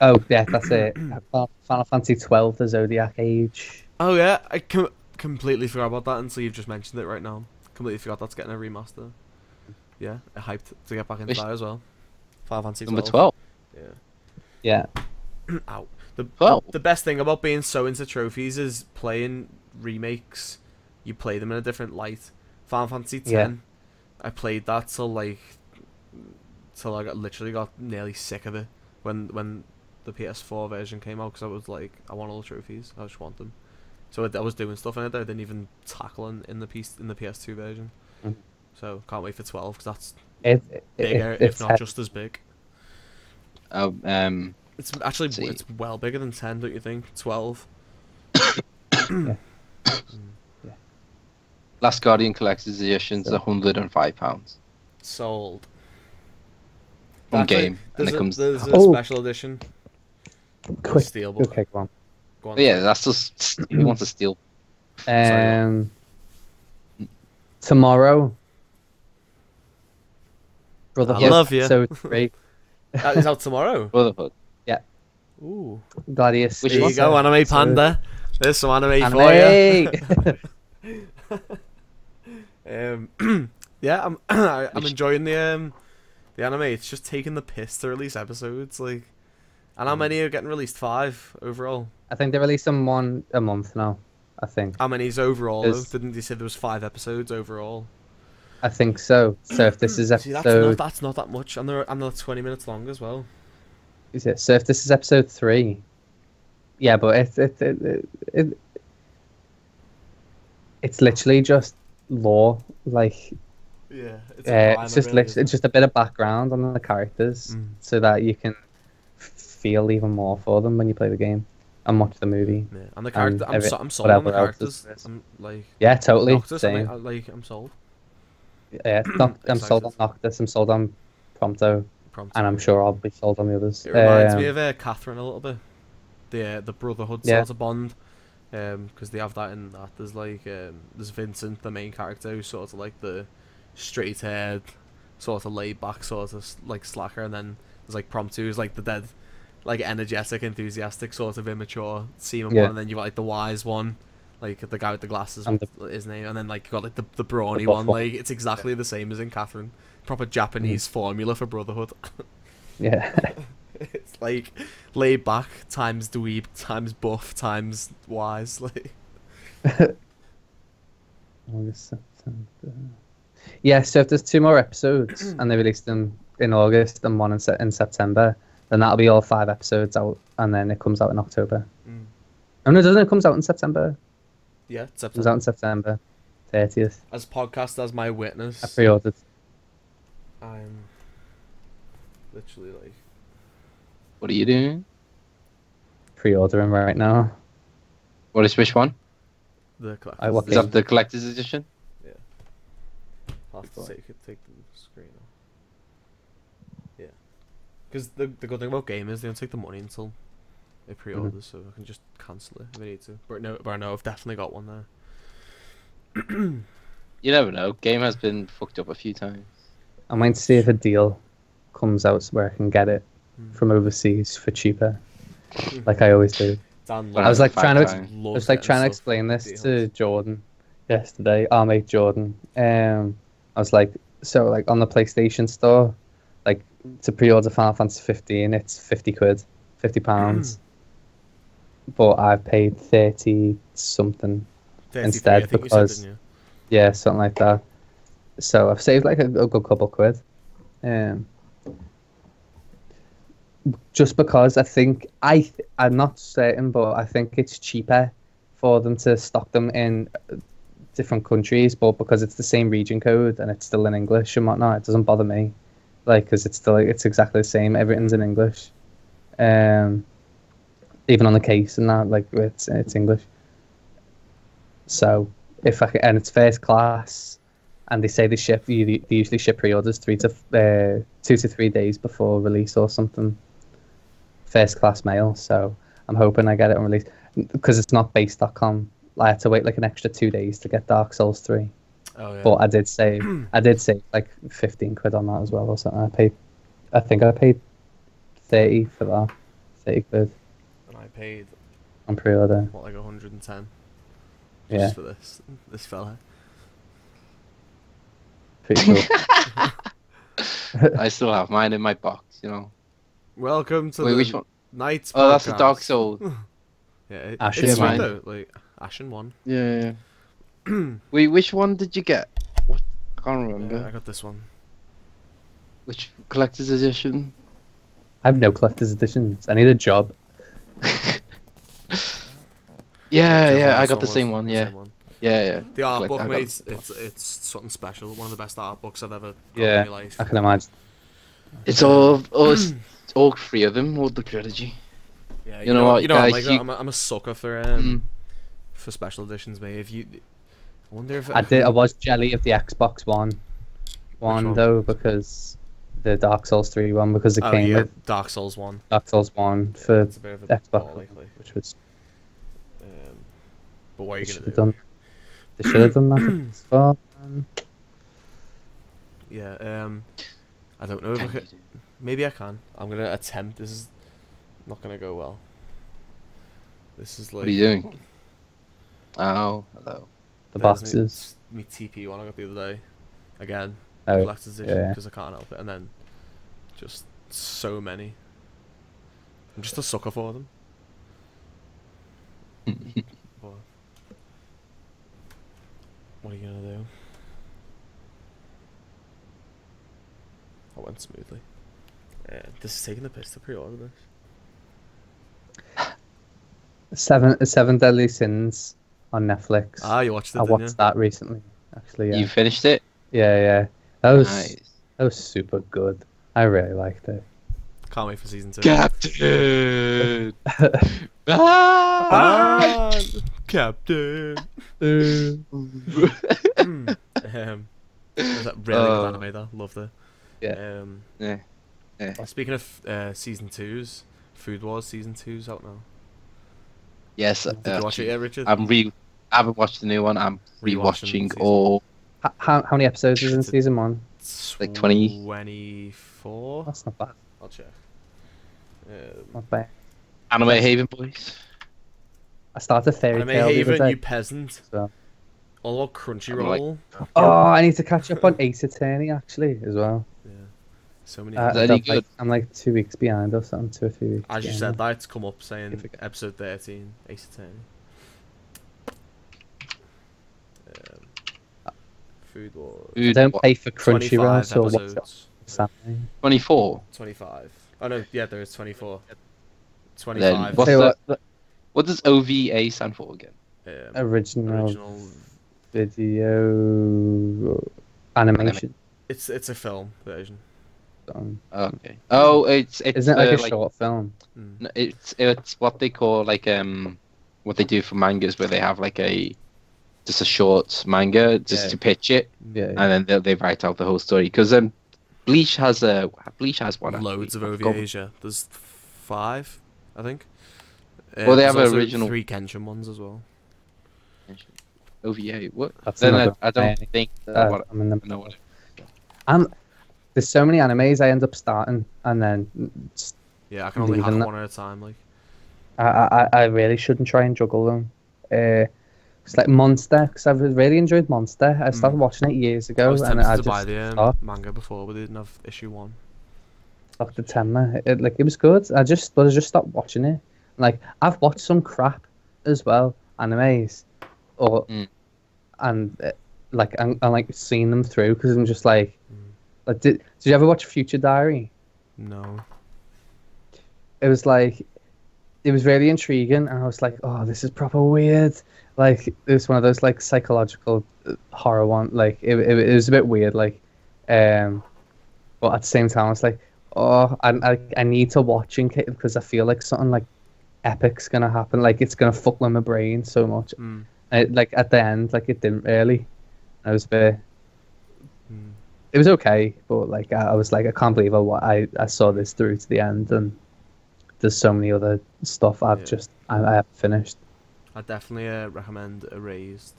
Oh yeah, that's it. Final Fantasy XII: The Zodiac Age. Oh yeah, I completely forgot about that until you've just mentioned it right now. Completely forgot that's getting a remaster. Yeah, I'm hyped to get back into that as well. Final Fantasy XII. Number 12. Yeah. Yeah. Ow. The best thing about being so into trophies is playing remakes. You play them in a different light. Final Fantasy X, I played that till I got literally nearly sick of it when the PS4 version came out, because I was like, I want all the trophies, I just want them. So I was doing stuff in it that I didn't even tackle in the PS2 version. Mm. So can't wait for 12, because that's bigger, if not just as big. Oh, it's actually it's well bigger than 10, don't you think? 12. Yeah. Yeah. Last Guardian Collector's Edition's £105. Sold. One game, and it comes. There's a special edition. Quick, stealable. Okay, go on. Go on. Yeah, that's just you want to steal. Tomorrow. Brotherhood. I love you. So great. That is out tomorrow. Brotherhood. Yeah. Ooh. Gladius. There you go, Anime Panda. There's some anime for you. Yeah, I'm enjoying the anime. It's just taking the piss to release episodes, like. And how many are getting released? 5 overall. I think they release them 1 a month now. I think. How many is overall? Didn't they say there was 5 episodes overall? I think so. So if this is episode, that's not that much, and they're 20 minutes long as well. Is it? So if this is episode 3, yeah, but it's literally just lore, like. Yeah, it's just really, it's just a bit of background on the characters, so that you can feel even more for them when you play the game and watch the movie. Yeah. And the character, I'm sold on the characters. I'm like, yeah, totally. Noctis, same. I'm sold. Yeah, I'm sold on Noctis. I'm sold on Prompto, and I'm sure I'll be sold on the others. It reminds me of Catherine a little bit. The Brotherhood sort of bond, because they have that in that. There's like there's Vincent, the main character, who's sort of like the straight-haired, sort of laid-back, sort of like slacker, and then there's like Prompto, who's like the dead, like energetic, enthusiastic, sort of immature seeming one, and then you've got like the wise one, like the guy with the glasses, his name, and then like you've got like the brawny one. Like it's exactly the same as in Catherine. Proper Japanese formula for Brotherhood. Yeah. It's like laid-back times dweeb times buff times wise, like. Yeah, so if there's 2 more episodes and they release them in August and 1 in September, then that'll be all 5 episodes out, and then it comes out in October. Oh no, doesn't it? Comes out in September. Yeah, September. It comes out in September 30th. As podcast as my witness. I pre-ordered. I'm literally like, what are you doing? Pre-ordering right now. What is which one? The collector's. Is that the collector's edition? I'll have to take the screen off. Yeah. Because the good thing about gamers, they don't take the money until they pre-order, so I can just cancel it if I need to. But I know I've definitely got one there. You never know. Game has been fucked up a few times. I might see if a deal comes out where I can get it from overseas for cheaper, like I always do. I was like trying to explain this to Jordan yesterday, our mate Jordan. I was like, so like on the PlayStation store, like to pre-order Final Fantasy XV, it's £50, but I've paid 30 something instead, because said, yeah, something like that. So I've saved like a good couple quid, just because I think I'm not certain, but I think it's cheaper for them to stock them in different countries, but because it's the same region code and it's still in English and whatnot, it doesn't bother me, like, because it's still like, it's exactly the same, everything's in English, even on the case and that, like it's English. So if I can, and it's first class, and they say they ship, they usually ship pre-orders 2 to 3 days before release or something, first class mail, so I'm hoping I get it on release, because it's not base.com. I had to wait like an extra 2 days to get Dark Souls 3. Oh, yeah. But I did save, like 15 quid on that as well or something. I think I paid 30 for that, 30 quid. And I paid on pre-order, what, like 110? Yeah. Just for this fella. Pretty cool. I still have mine in my box, you know. Welcome to the Night's podcast. Oh, that's a Dark Souls. Yeah, it's mine. Though, like, Ashen one. Yeah. Wait, which one did you get? What? I can't remember. Yeah, I got this one. Which collector's edition? I have no collector's editions. I need a job. Yeah, I got the same one. Yeah. The art book, mate, it's something special. One of the best art books I've ever got in my life. I can imagine. It's all three of them, all the trilogy. Yeah, you know what, I'm a sucker for special editions, mate. I wonder if I was jelly of the Xbox One though, because the Dark Souls 3 one, because it came with Dark Souls 1 for Xbox, which was. But what are you going to do? They should have done that. It's fun. Yeah, I don't know if maybe I can. I'm going to attempt. This is not going to go well. This is like... What are you doing? Oh, hello. The boxes. Me TP one I got the other day. Again. Oh, collector's edition, because I can't help it. And then just so many. I'm just a sucker for them. What are you gonna do? That went smoothly. This is taking the piss to pre-order this. Seven Deadly Sins on Netflix. Ah, you watched it? I watched that recently, actually. Yeah. You finished it? Yeah. That was super good. I really liked it. Can't wait for season 2. Captain. Captain. Was that really good anime though? Loved it. Yeah. Speaking of season 2s, Food Wars season 2's out now. Yes. Did you watch it yet, Richard? I haven't watched the new one. I'm rewatching all. How many episodes is in season 1? Like 20. 24. That's not bad. I'll check. Not bad. Anime Haven, boys. I started Fairy Tale. Anime Haven, you peasant. So. All about Crunchyroll. Like, oh, I need to catch up on Ace Attorney actually as well. Yeah, so many. I'm like 2 weeks behind or something, 2 or 3 weeks. As you said, that's come up saying episode 13, Ace Attorney. Food Wars. I don't pay for Crunchyroll, so what's something? 24. 25. Oh no, yeah, there is 24. 25. What does OVA stand for again? Original video animation. It's a film version. Okay. Oh, it's isn't it like a short film? No, it's what they call like what they do for mangas, where they have like just a short manga just to pitch it, and then they write out the whole story. Because Bleach has one. Loads of OVAs. Yeah. There's 5, I think. Well, they have original 3 Kenshin ones as well. OVA, what? Then I don't think there's so many animes I end up starting and then. Yeah, I can only have one at a time. Like, I really shouldn't try and juggle them. It's like Monster, because I've really enjoyed Monster. I started watching it years ago, I was tempted to buy the manga before, but they didn't have issue 1. Like the Tenma, it was good. I just stopped watching it. Like, I've watched some crap as well, animes, and seeing them through because I'm just like, did you ever watch Future Diary? No. It was really intriguing, and I was like, oh, this is proper weird. Like, it was one of those like psychological horror one. Like, it was a bit weird. Like, but at the same time, I was like, oh, I need to watch in case, because I feel like something like epic's gonna happen. Like, it's gonna fuck with my brain so much. Like at the end, like it didn't really. I was a bit. It was okay, but like I was like, I can't believe I saw this through to the end, and there's so many other stuff I haven't finished. I definitely recommend Erased.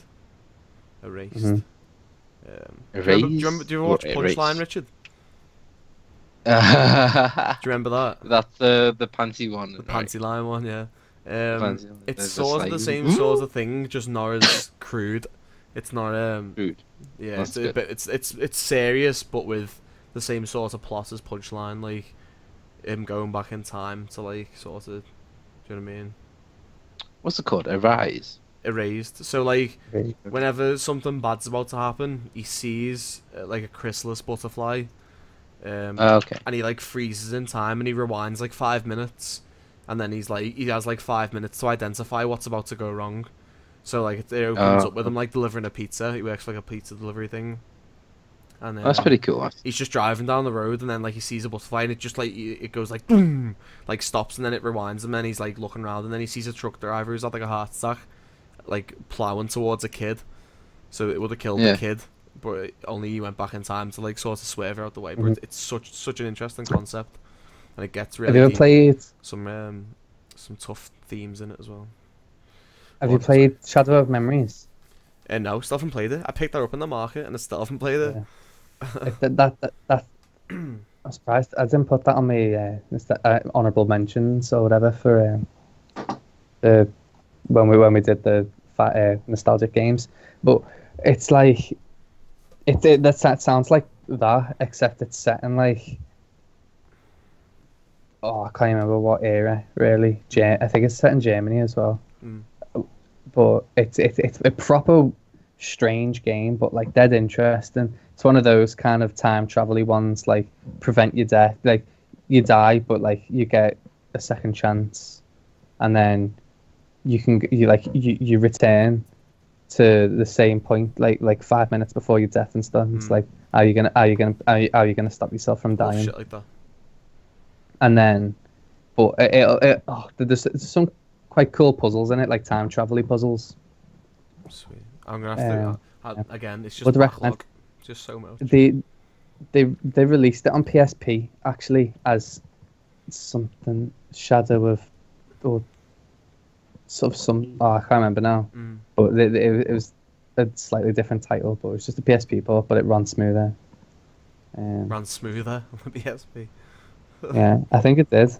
Erased. Do you ever watch Punchline, Richard? Do you remember that? That's the panty one. The panty line one, yeah. It's sort of the same sort of thing, just not as crude. It's not crude. Yeah, it's serious, but with the same sort of plot as Punchline, like him going back in time to like sort of. Do you know what I mean? What's it called? Erased. So like, whenever something bad's about to happen, he sees like a chrysalis butterfly. Okay. And he like freezes in time and he rewinds like 5 minutes, and then he's like, he has like 5 minutes to identify what's about to go wrong. So like it opens up with him like delivering a pizza. He works for, like, a pizza delivery thing. And then, that's pretty cool. He's just driving down the road, and then like he sees a butterfly, and it just like it goes like boom, like stops, and then it rewinds him, and he's like looking around, and then he sees a truck driver who's had like a heart attack, like plowing towards a kid. So it would have killed the kid, but only he went back in time to like sort of swerve out the way. But it's such an interesting concept, and it gets really. Have you ever played some tough themes in it as well? Have you played Shadow of Memories? No, still haven't played it. I picked that up in the market, and I still haven't played it. Yeah. I'm surprised I didn't put that on my honourable mentions or whatever for the when we did the nostalgic games. But it's like that sounds like that, except it's set in like I can't remember what era really. I think it's set in Germany as well. Mm. But it's a proper strange game, but like dead interesting. It's one of those kind of time travel-y ones, like prevent your death, like you die, but like you get a second chance, and then you return to the same point, like 5 minutes before your death and stuff. It's like how are you gonna stop yourself from dying? Oh, shit like that. And then, but there's some quite cool puzzles in it, like time travel-y puzzles. Sweet. I'm gonna have to again. It's just backlog, just so much. They released it on PSP actually as something Shadow of or sort of some. I can't remember now. Mm. But it was a slightly different title, but it was just a PSP port, but it ran smoother. Ran smoother on the PSP. Yeah, I think it did.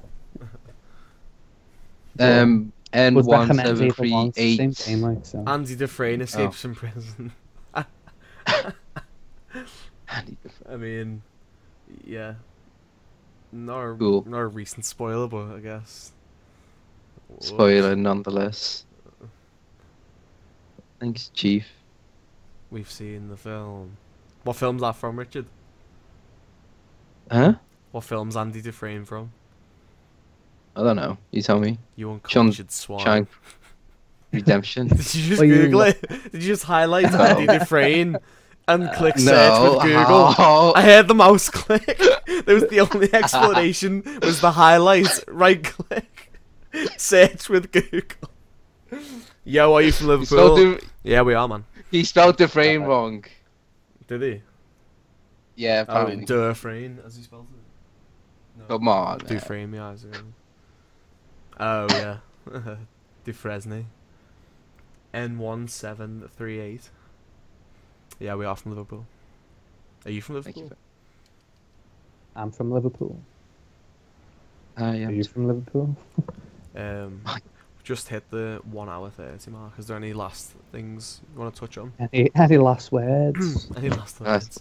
N1738. Like, so. Andy Dufresne escapes from prison. Andy Dufresne. I mean, yeah. Not a recent spoiler, but I guess. Spoiler nonetheless. Thanks, Chief. We've seen the film. What film's that from, Richard? Huh? What film's Andy Dufresne from? I don't know. You tell me. You uncultured swine. Redemption. Did you just Google it? Did you just highlight Andy Dufresne and click search with Google? Oh. I heard the mouse click. There was the only explanation was the highlight. Right click. Search with Google. Yo, are you from Liverpool? Yeah, we are, man. He spelled Dufresne wrong. Did he? Yeah, apparently. Dufresne, as he spelled it. No. Come on. Dufresne, my eyes are going. Oh yeah, Dufresne. N1738. Yeah, we are from Liverpool. Are you from Liverpool? I'm from Liverpool. Are you from Liverpool? Just hit the 1:30 mark. Is there any last things you want to touch on? Any last words? Any last words?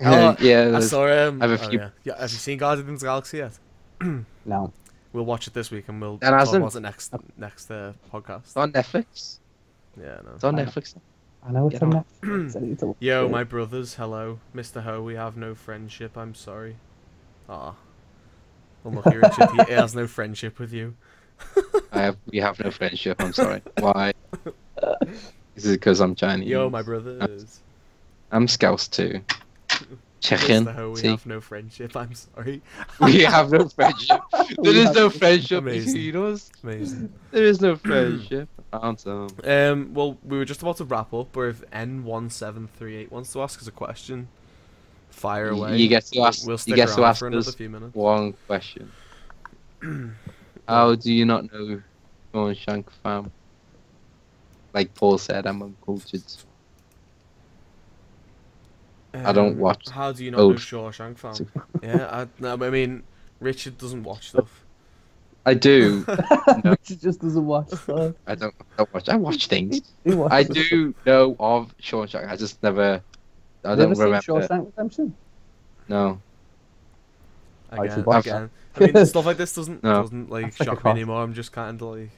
I saw. I have a few. Yeah, have you seen Guardians of the Galaxy yet? No. We'll watch it this week, and we'll talk about it next podcast. It's on Netflix. Yeah, no. It's on Netflix. I know it's on Netflix. Yo, my brothers, hello, Mr. Ho. We have no friendship. I'm sorry. Ah, unlucky Richard. He has no friendship with you. We have no friendship. I'm sorry. Why? This is because I'm Chinese. Yo, my brothers. I'm Scouse too. We have no friendship. I'm sorry. We have no friendship. There is no friendship between us. Amazing. There is no friendship. Awesome. Well, we were just about to wrap up, but if N1738 wants to ask us a question, fire away. You get to ask. We'll stick around for another few minutes. One question. How do you not know Shank fam? Like Paul said, I'm uncultured. I don't watch. How do you not know Shawshank Fam? I mean, Richard doesn't watch stuff. I do. Richard just doesn't watch stuff. I don't watch. I watch things. I do know of Shawshank. I just never. I don't remember. Shawshank Redemption? No. Again. I mean, stuff like this doesn't like shock me anymore. I'm just kind of like.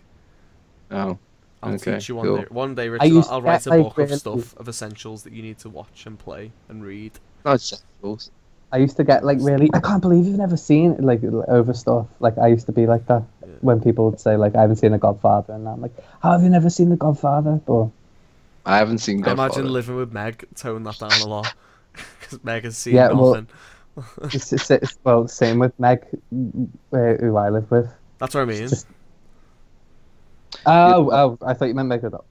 No. I'll teach you one day. One day, Richard, I'll write a book of essentials that you need to watch and play and read. Not essentials. I used to get like really, I can't believe you've never seen it, like over stuff. Like I used to be like that when people would say like I haven't seen The Godfather, and I'm like, how have you never seen The Godfather? Or I haven't seen Godfather. Imagine living with Meg, tone that down a lot, because Meg has seen nothing. Well, well, same with Meg, who I live with. That's what I mean. Just... Oh, I thought you meant Meg. No.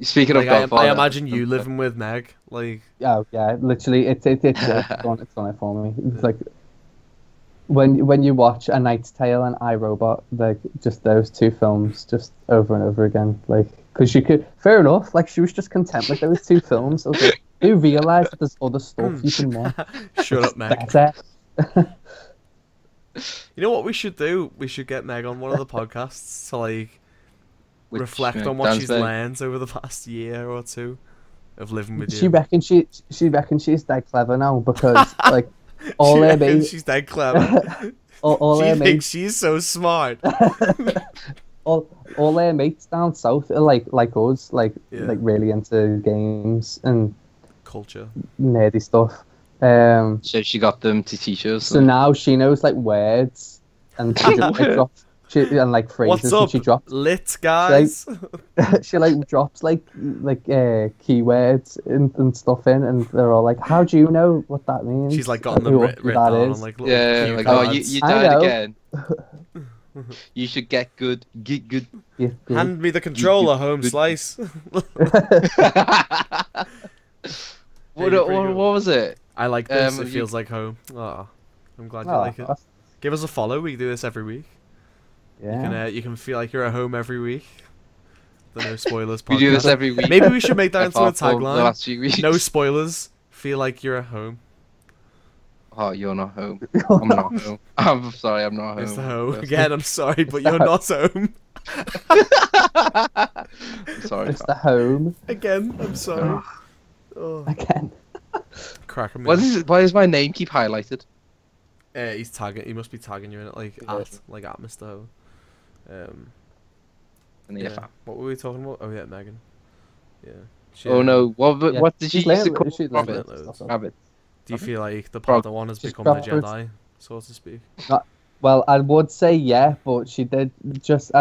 Speaking of like, Godfather, I imagine you living with Meg, like yeah, literally, it's on it for me. It's like when you watch A Knight's Tale and I, Robot, like just those two films, just over and over again, like because you could, fair enough, like she was just content with those two films. Okay, you realise that there's other stuff you can watch. Shut up, Meg. You know what we should do? We should get Meg on one of the podcasts to like. Reflect on what she's learned over the past year or two of living with you. She reckons she's dead clever now because like all her mates. She's dead clever. She thinks she's so smart. all her mates down south are like us, like really into games and culture, nerdy stuff. So she got them to teach us. So now she knows like words and. And like phrases, and she drops lit guys. She drops like keywords and stuff in, and they're all like, "How do you know what that means?" She's like gotten them written down on like little keywords. Oh, you died again. You should get good. Yeah, good. Hand me the controller, home slice. What was it? I like this. It feels like home. Oh, I'm glad you like it. Give us a follow. We do this every week. Yeah. You can feel like you're at home every week. The No Spoilers podcast. We do this every week. Maybe we should make that into a tagline. No spoilers. Feel like you're at home. Oh, you're not home. I'm not home. I'm sorry, I'm not home. It's the home. Again, I'm sorry, but you're not home. I'm sorry. It's the home. Again, I'm sorry. Oh. Again. Crack him. Why does my name keep highlighted? He's tagging. He must be tagging you in it, like at Mr. Home. What were we talking about? Oh yeah, Megan. Yeah. What did she used to call Rabbit? Do you feel like the Panda one has become a Jedi, so to speak? Well, I would say yeah, but she did just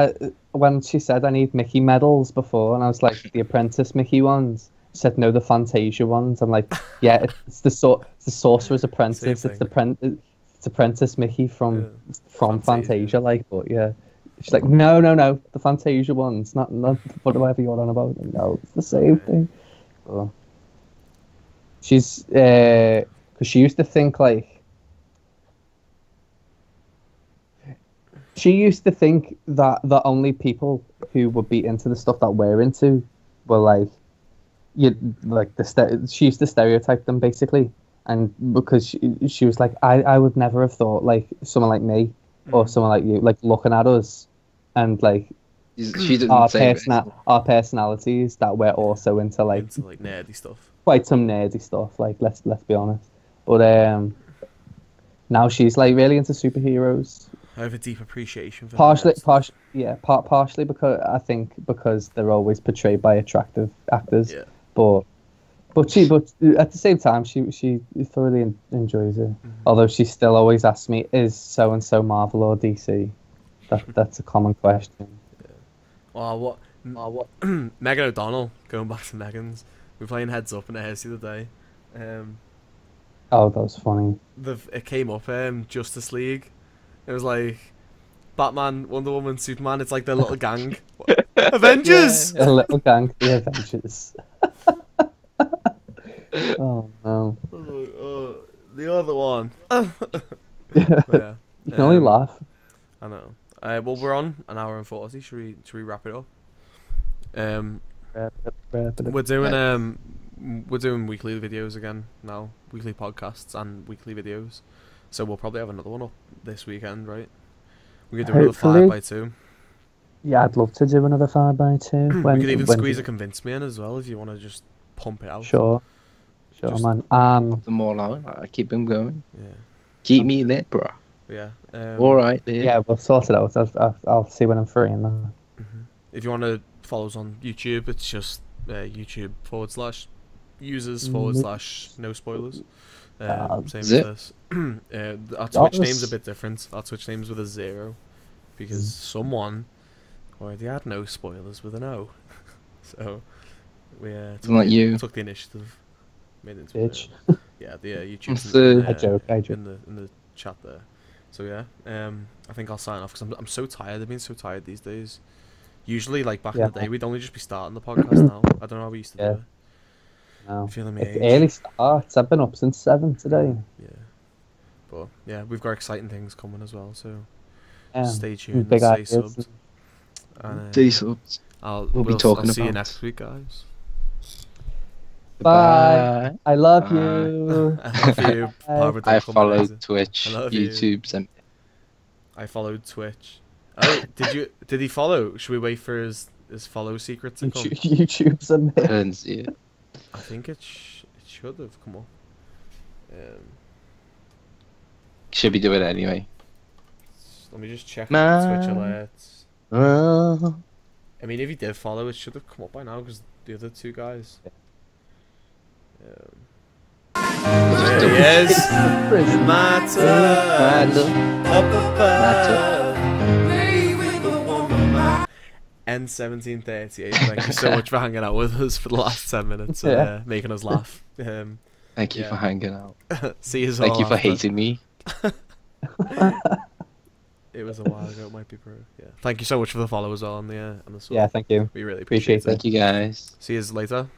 when she said I need Mickey medals before, and I was like the Apprentice Mickey ones. She said no, the Fantasia ones. I'm like yeah, it's the Sorcerer's Apprentice. It's Apprentice Mickey from Fantasia, like, but yeah. She's like, no, the Fantasia ones, not whatever you're on about. No, it's the same thing. Oh. She's, because she used to think, like, that the only people who would be into the stuff that we're into were, like, she used to stereotype them, basically. And because she was like, I would never have thought, like, someone like me or someone like you, like, looking at us and, like, our personalities that we're also into, like... Into, like, nerdy stuff. Quite some nerdy stuff, like, let's be honest. But now she's, like, really into superheroes. I have a deep appreciation for partially because, I think, because they're always portrayed by attractive actors. Yeah. But at the same time, she thoroughly enjoys it. Mm-hmm. Although she still always asks me, "Is so and so Marvel or DC?" That's a common question. Yeah. Megan O'Donnell. Going back to Megan's, we were playing Heads Up in the house the other day. Oh, that was funny. It came up. Justice League. It was like Batman, Wonder Woman, Superman. It's like their little gang. Avengers. Yeah, a little gang. The Avengers. Oh no! Oh, the other one. Yeah, you can only laugh. I know. Well, we're on an hour and 40. Should we wrap it up? We're doing weekly videos again now. Weekly podcasts and weekly videos. So we'll probably have another one up this weekend, right? We could do another 5x2. Yeah, I'd love to do another 5x2. We could even squeeze a Convince Me in as well if you want to just pump it out. Sure. Oh, man. Them all out. I keep them going. Yeah. Keep me lit, bro. Yeah. All right. Yeah, we'll sort it out. I'll see when I'm free. And then... If you want to follow us on YouTube, it's just YouTube / users / no spoilers. Same as this. Our Twitch name's a bit different. Our Twitch name's with a 0 because someone already had no spoilers with an O. So we took the initiative. Made it into YouTube. I joke. In the chat there. So yeah, I think I'll sign off because I'm so tired. I've been so tired these days. Usually, like back in the day, we'd only just be starting the podcast now. I don't know how we used to do it. No. Feeling me early starts. I've been up since 7 today. Yeah, but yeah, we've got exciting things coming as well. So stay tuned. Big and stay subs. Stay subs. We'll be talking about. See you next week, guys. Bye. I love you. I love you. I followed Twitch, YouTube, and I followed Twitch. Oh, did he follow? Should we wait for his follow secret to come? YouTube's amazing. I think it should have come up. Should we do it anyway? Let me just check Twitch alerts. I mean, if he did follow, it should have come up by now because the other two guys. There he is. N1738, thank you so much for hanging out with us for the last 10 minutes and making us laugh. Thank you for hanging out. See you all. Thank you for hating me. It was a while ago, it might be pro. Yeah. Thank you so much for the follow as well on the sub. Yeah, thank you. We really appreciate it. Thank you guys. See you later.